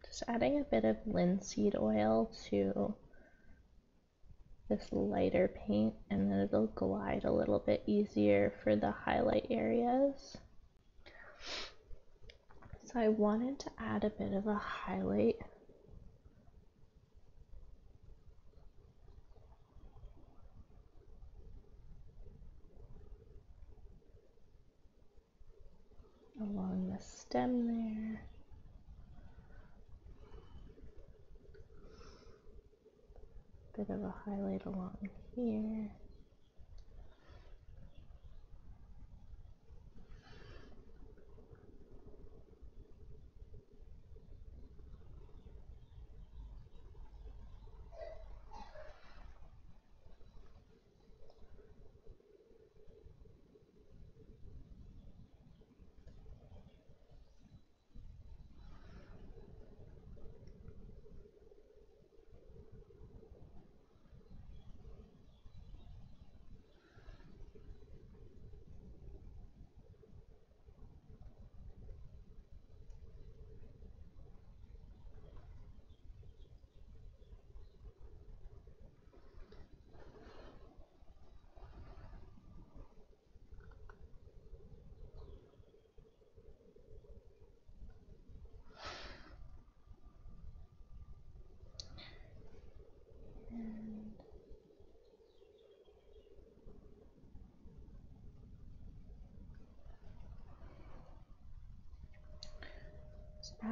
Just adding a bit of linseed oil to this lighter paint, and then it'll glide a little bit easier for the highlight areas. So I wanted to add a bit of a highlight. Along the stem there. Bit of a highlight along here.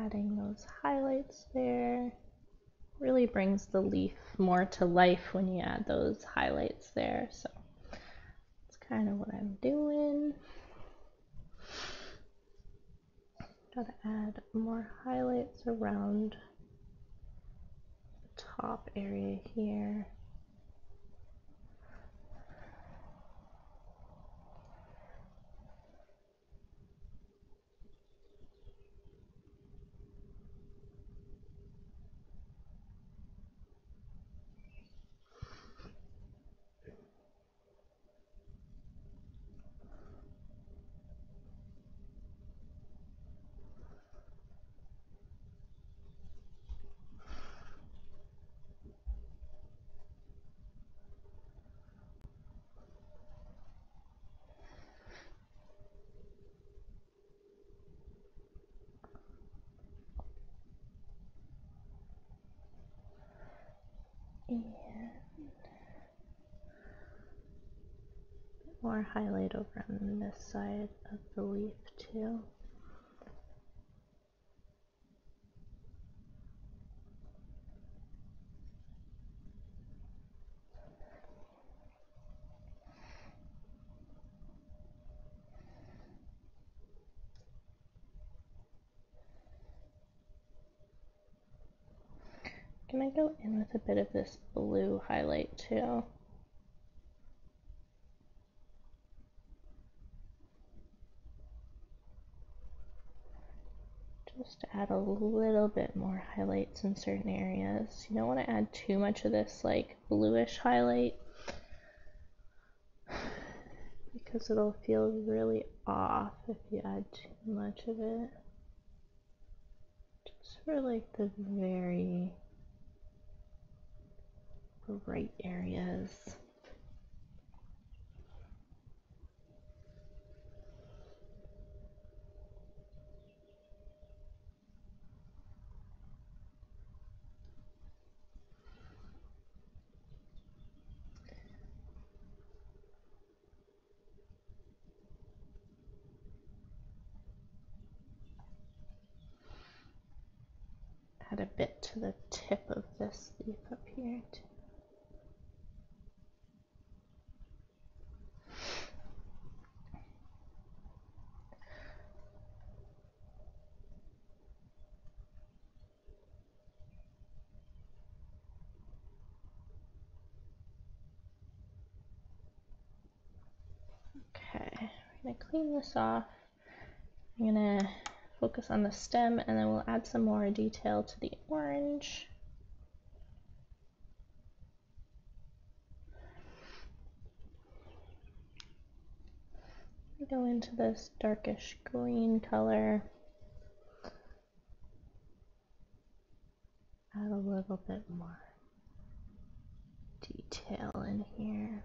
Adding those highlights there really brings the leaf more to life when you add those highlights there. So that's kind of what I'm doing. Gotta add more highlights around the top area here. And more highlight over on this side of the leaf too. Can I go in with a bit of this blue highlight too? Just to add a little bit more highlights in certain areas. You don't want to add too much of this like bluish highlight because it'll feel really off if you add too much of it. Just for like the very bright areas. Add a bit to the tip of this leaf up here too. I'm gonna clean this off. I'm gonna focus on the stem and then we'll add some more detail to the orange. Go into this darkish green color. Add a little bit more detail in here.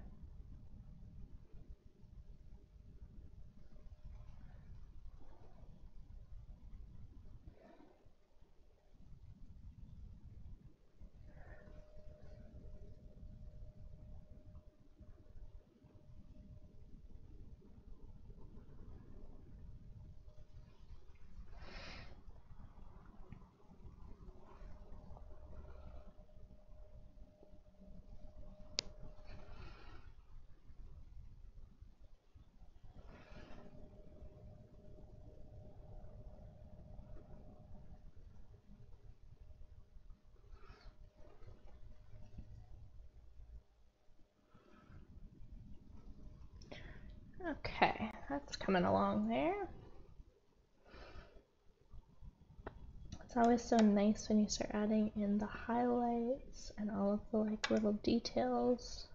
Okay, that's coming along there. It's always so nice when you start adding in the highlights and all of the like little details.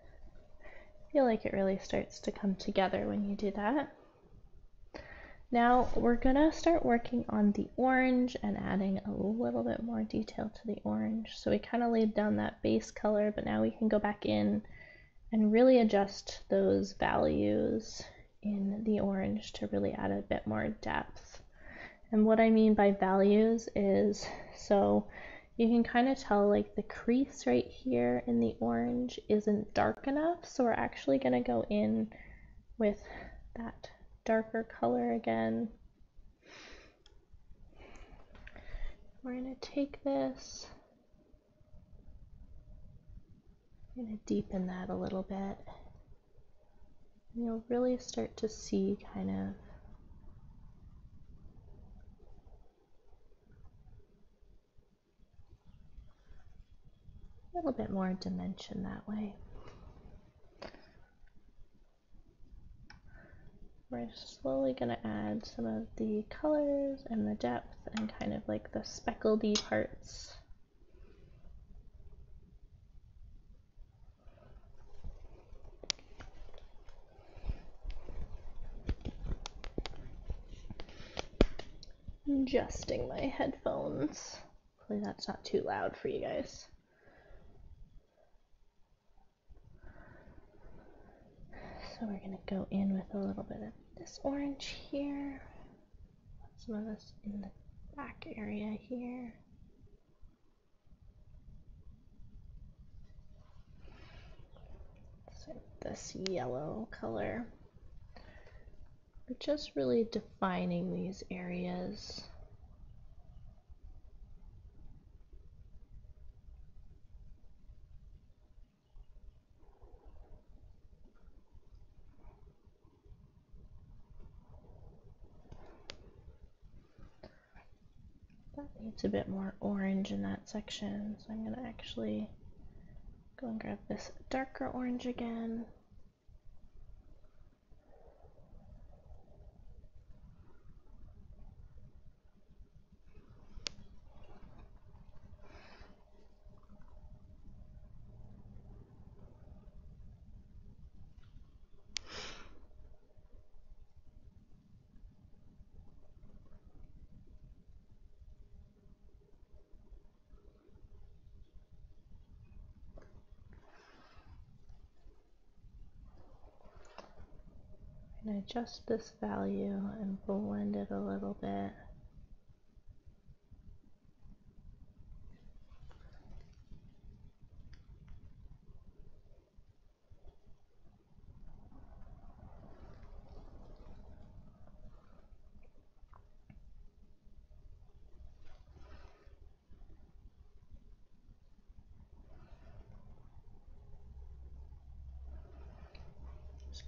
I feel like it really starts to come together when you do that. Now we're gonna start working on the orange and adding a little bit more detail to the orange. So we kind of laid down that base color, but now we can go back in and really adjust those values in the orange to really add a bit more depth. And what I mean by values is, so you can kind of tell like the crease right here in the orange isn't dark enough. So we're actually gonna go in with that darker color again. We're gonna take this, I'm going to deepen that a little bit, and you'll really start to see kind of a little bit more dimension that way. We're slowly going to add some of the colors and the depth and kind of like the speckledy parts. Adjusting my headphones. Hopefully that's not too loud for you guys. So we're gonna go in with a little bit of this orange here. Put some of this in the back area here. So this yellow color. We're just really defining these areas. That needs a bit more orange in that section, so I'm going to actually go and grab this darker orange again. Adjust this value and blend it a little bit.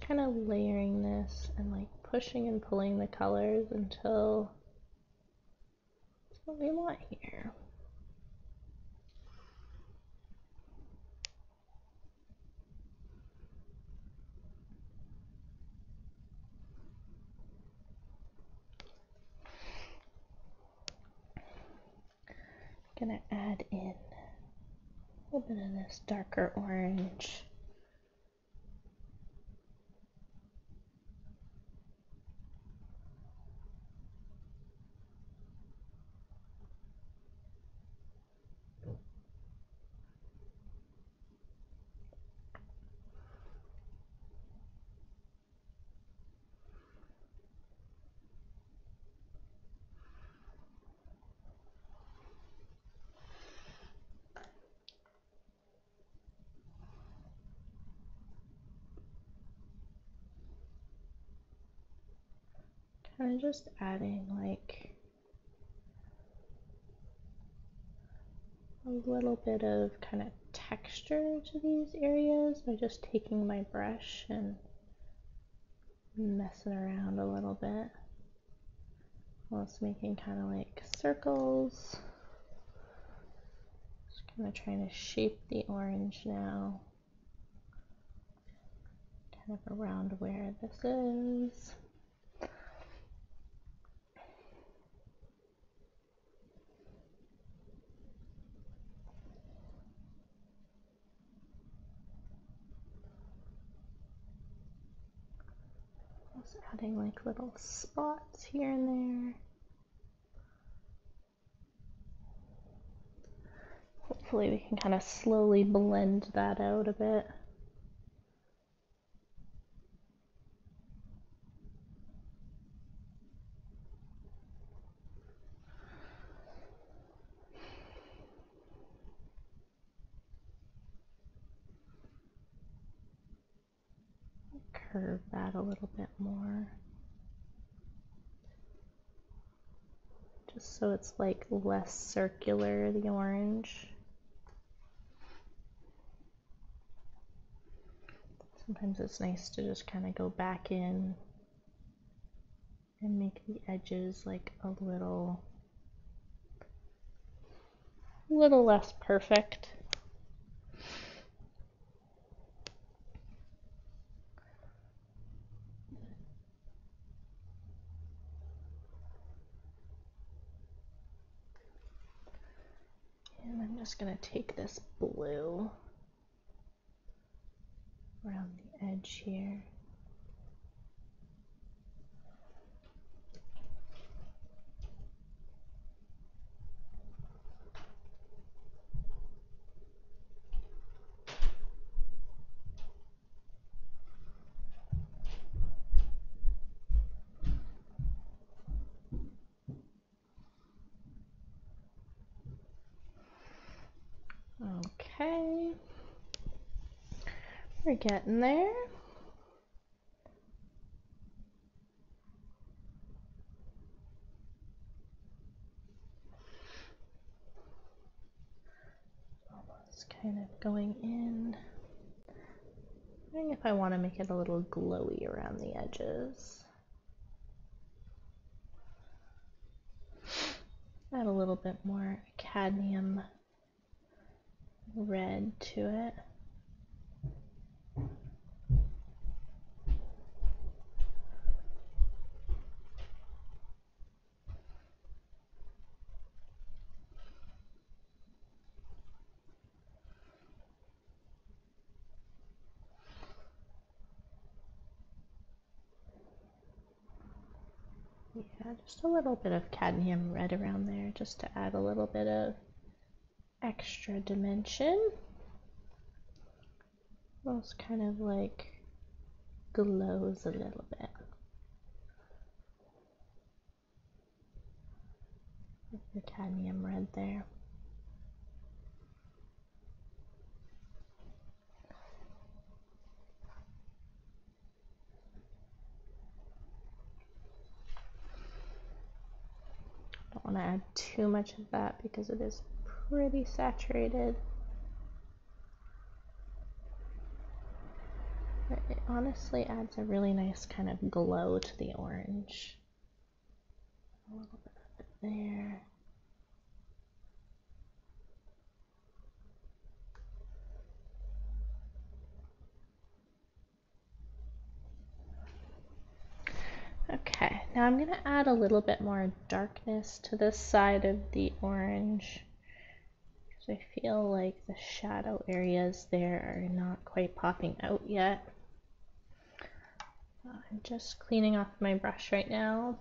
Kind of layering this and like pushing and pulling the colors until that's what we want here. I'm gonna add in a little bit of this darker orange. I'm just adding like a little bit of kind of texture to these areas by just taking my brush and messing around a little bit while it's making kind of like circles. Just kind of trying to shape the orange now, kind of around where this is. Adding like little spots here and there. Hopefully we can kind of slowly blend that out a bit. Curve that a little bit more, just so it's like less circular, the orange. Sometimes it's nice to just kind of go back in and make the edges like a little little less perfect. And I'm just going to take this blue around the edge here. Okay, we're getting there. Almost kind of going in. I'm wondering if I want to make it a little glowy around the edges. Add a little bit more cadmium red to it. Yeah, just a little bit of cadmium red around there, just to add a little bit of extra dimension. Almost kind of like glows a little bit. With the cadmium red there. Don't want to add too much of that because it is pretty saturated, but it honestly adds a really nice kind of glow to the orange. A little bit of it there. Okay, now I'm going to add a little bit more darkness to this side of the orange. I feel like the shadow areas there are not quite popping out yet. I'm just cleaning off my brush right now.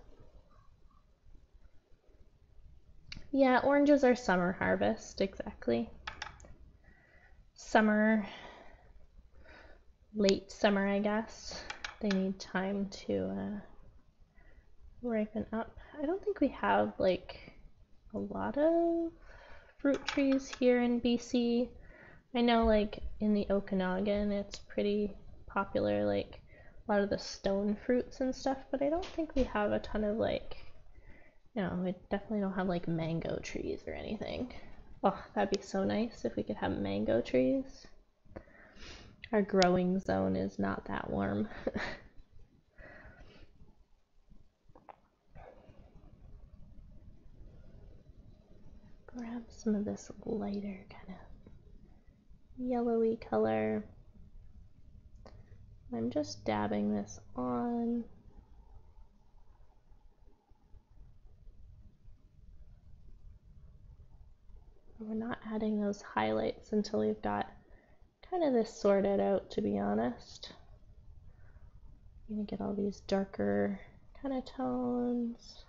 Yeah, oranges are summer harvest, exactly. Summer, late summer, I guess. They need time to uh, ripen up. I don't think we have like a lot of fruit trees here in B C. I know like in the Okanagan it's pretty popular, like a lot of the stone fruits and stuff, but I don't think we have a ton of like, no, we definitely don't have like mango trees or anything. Oh, that'd be so nice if we could have mango trees. Our growing zone is not that warm. Grab some of this lighter kind of yellowy color. I'm just dabbing this on. We're not adding those highlights until we've got kind of this sorted out, to be honest. I'm gonna get all these darker kind of tones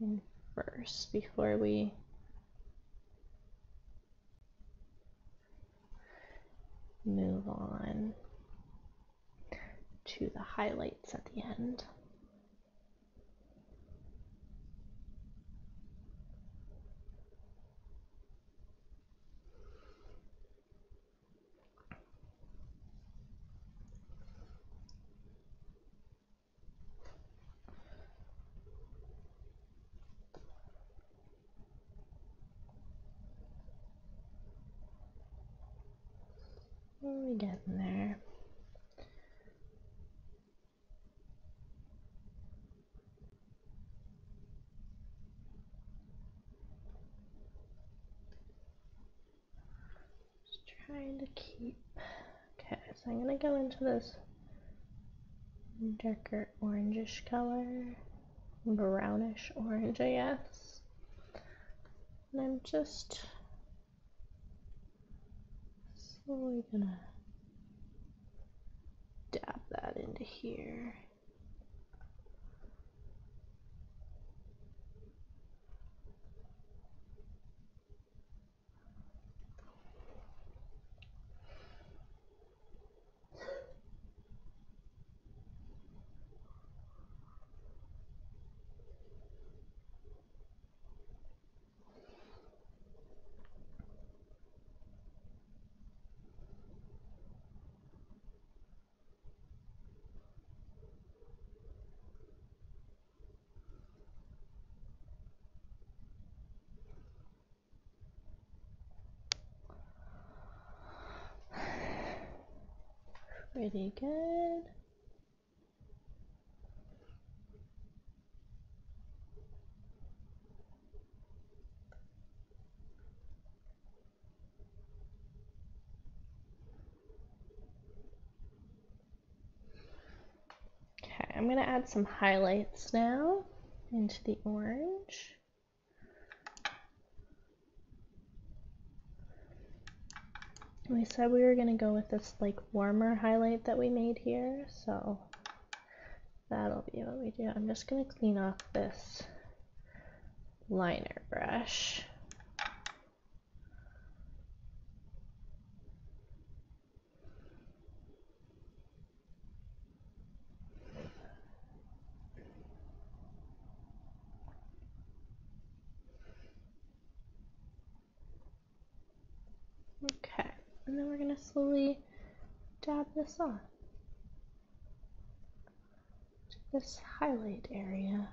in first before we move on to the highlights at the end. What are we getting there? Trying to keep. Okay, so I'm gonna go into this darker orangish color, brownish orange, I guess. And I'm just slowly gonna dab that into here. Pretty good. Okay, I'm going to add some highlights now into the orange. We said we were gonna go with this like warmer highlight that we made here, so that'll be what we do. I'm just gonna clean off this liner brush. Okay. And then we're going to slowly dab this on to this highlight area.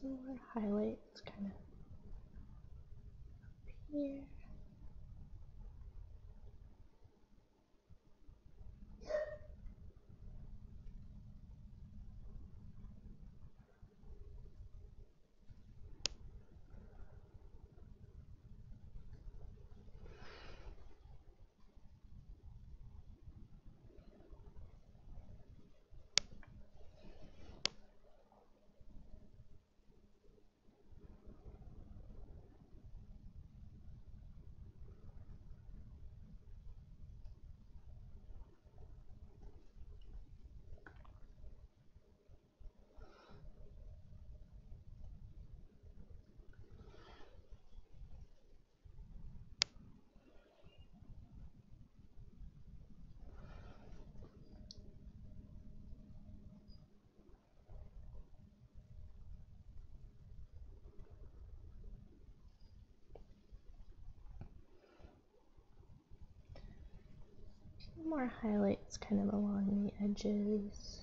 Some more highlights kind of up here. more highlights kind of along the edges.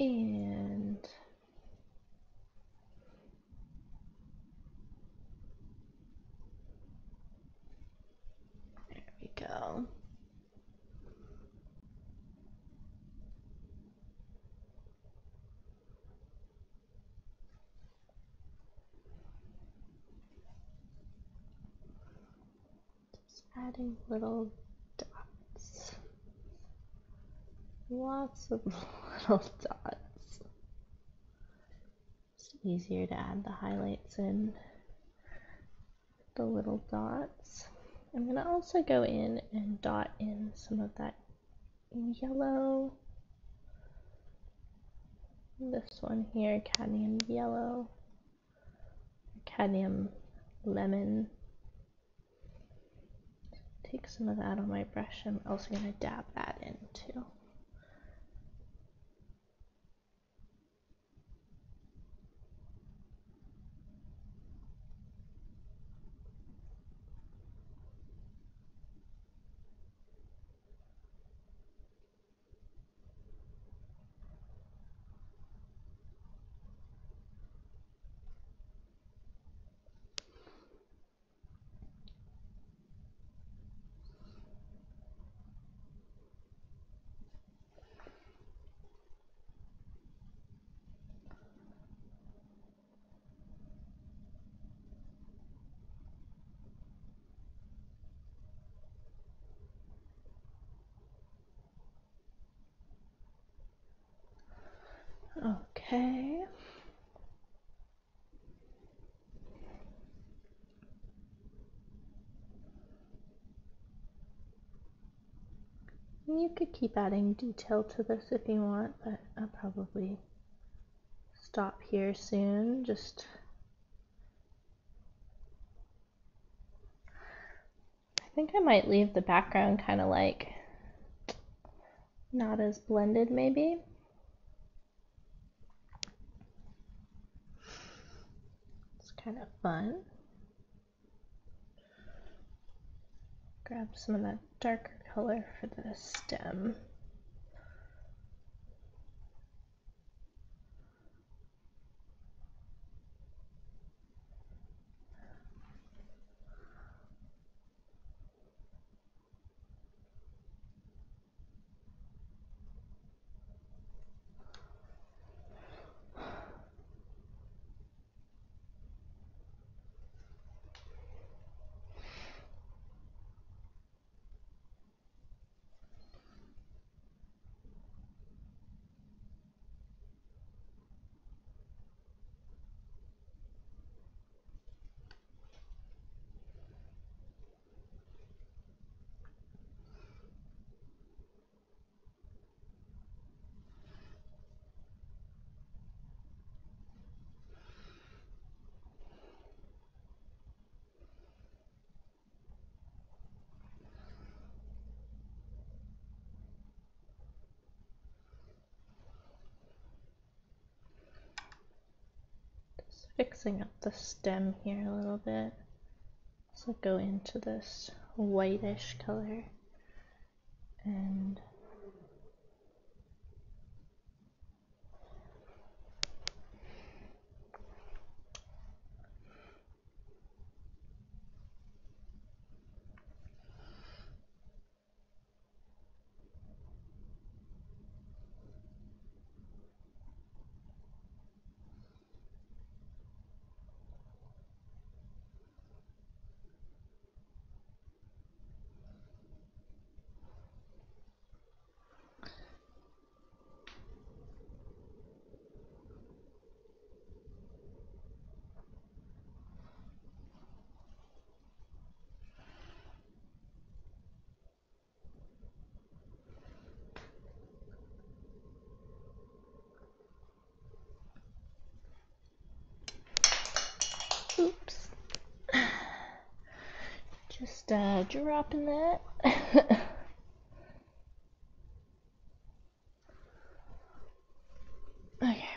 And there we go. Adding little dots, lots of little dots. It's easier to add the highlights in the little dots. I'm going to also go in and dot in some of that yellow. This one here, cadmium yellow, cadmium lemon. Take some of that on my brush. I'm also going to dab that in too. Okay. You could keep adding detail to this if you want, but I'll probably stop here soon. Just I think I might leave the background kind of like not as blended maybe. Kind of fun. Grab some of that darker color for the stem. Fixing up the stem here a little bit. So go into this whitish color and oops, just uh, dropping that. Okay,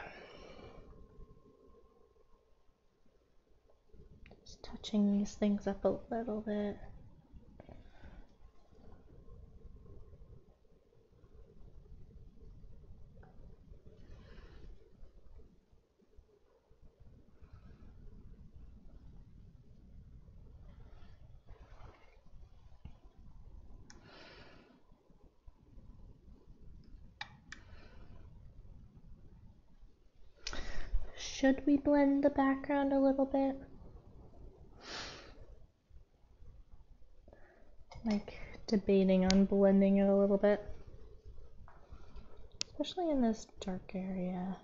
just touch switching these things up a little bit. Should we blend the background a little bit? Like, debating on blending it a little bit. Especially in this dark area.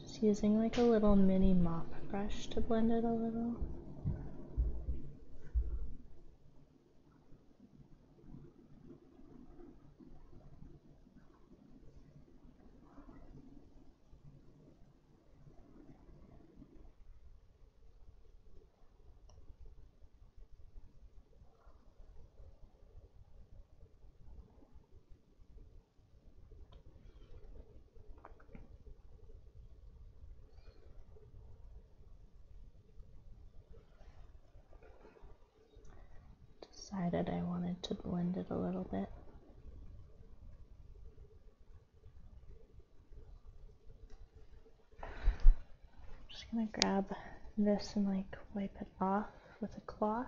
Just using like a little mini mop brush to blend it a little. Decided I wanted to blend it a little bit. I'm just gonna grab this and like wipe it off with a cloth.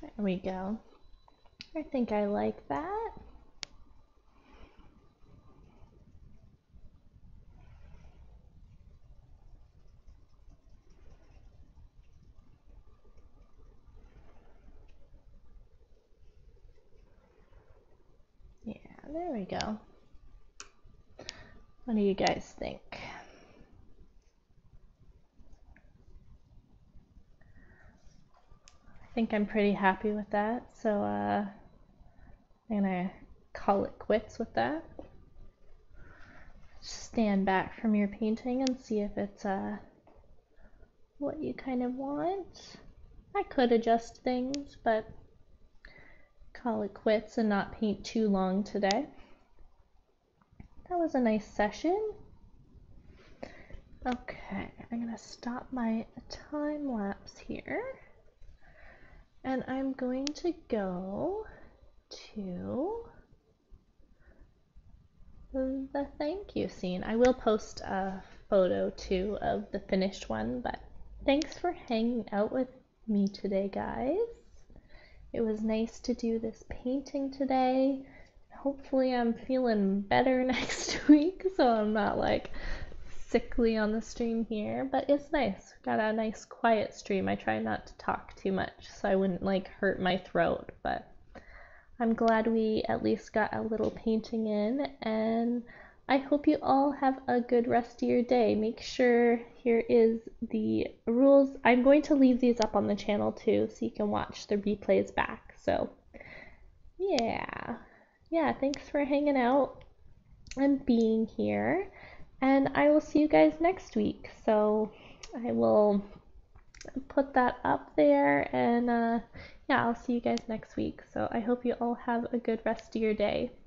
There we go. I think I like that. Yeah, there we go. What do you guys think? I think I'm pretty happy with that, so uh, I'm gonna call it quits with that. Stand back from your painting and see if it's uh, what you kind of want. I could adjust things, but call it quits and not paint too long today. That was a nice session. Okay, I'm gonna stop my time lapse here. And I'm going to go to the thank you scene. I will post a photo too of the finished one, but thanks for hanging out with me today, guys. It was nice to do this painting today. Hopefully I'm feeling better next week, so I'm not like sickly on the stream here, but it's nice. Got a nice quiet stream. I try not to talk too much so I wouldn't like hurt my throat, but I'm glad we at least got a little painting in, and I hope you all have a good rest of your day. Make sure, here is the rules. I'm going to leave these up on the channel too so you can watch the replays back. So yeah, yeah, thanks for hanging out and being here. And I will see you guys next week. So I will put that up there, and uh, yeah, I'll see you guys next week. So I hope you all have a good rest of your day.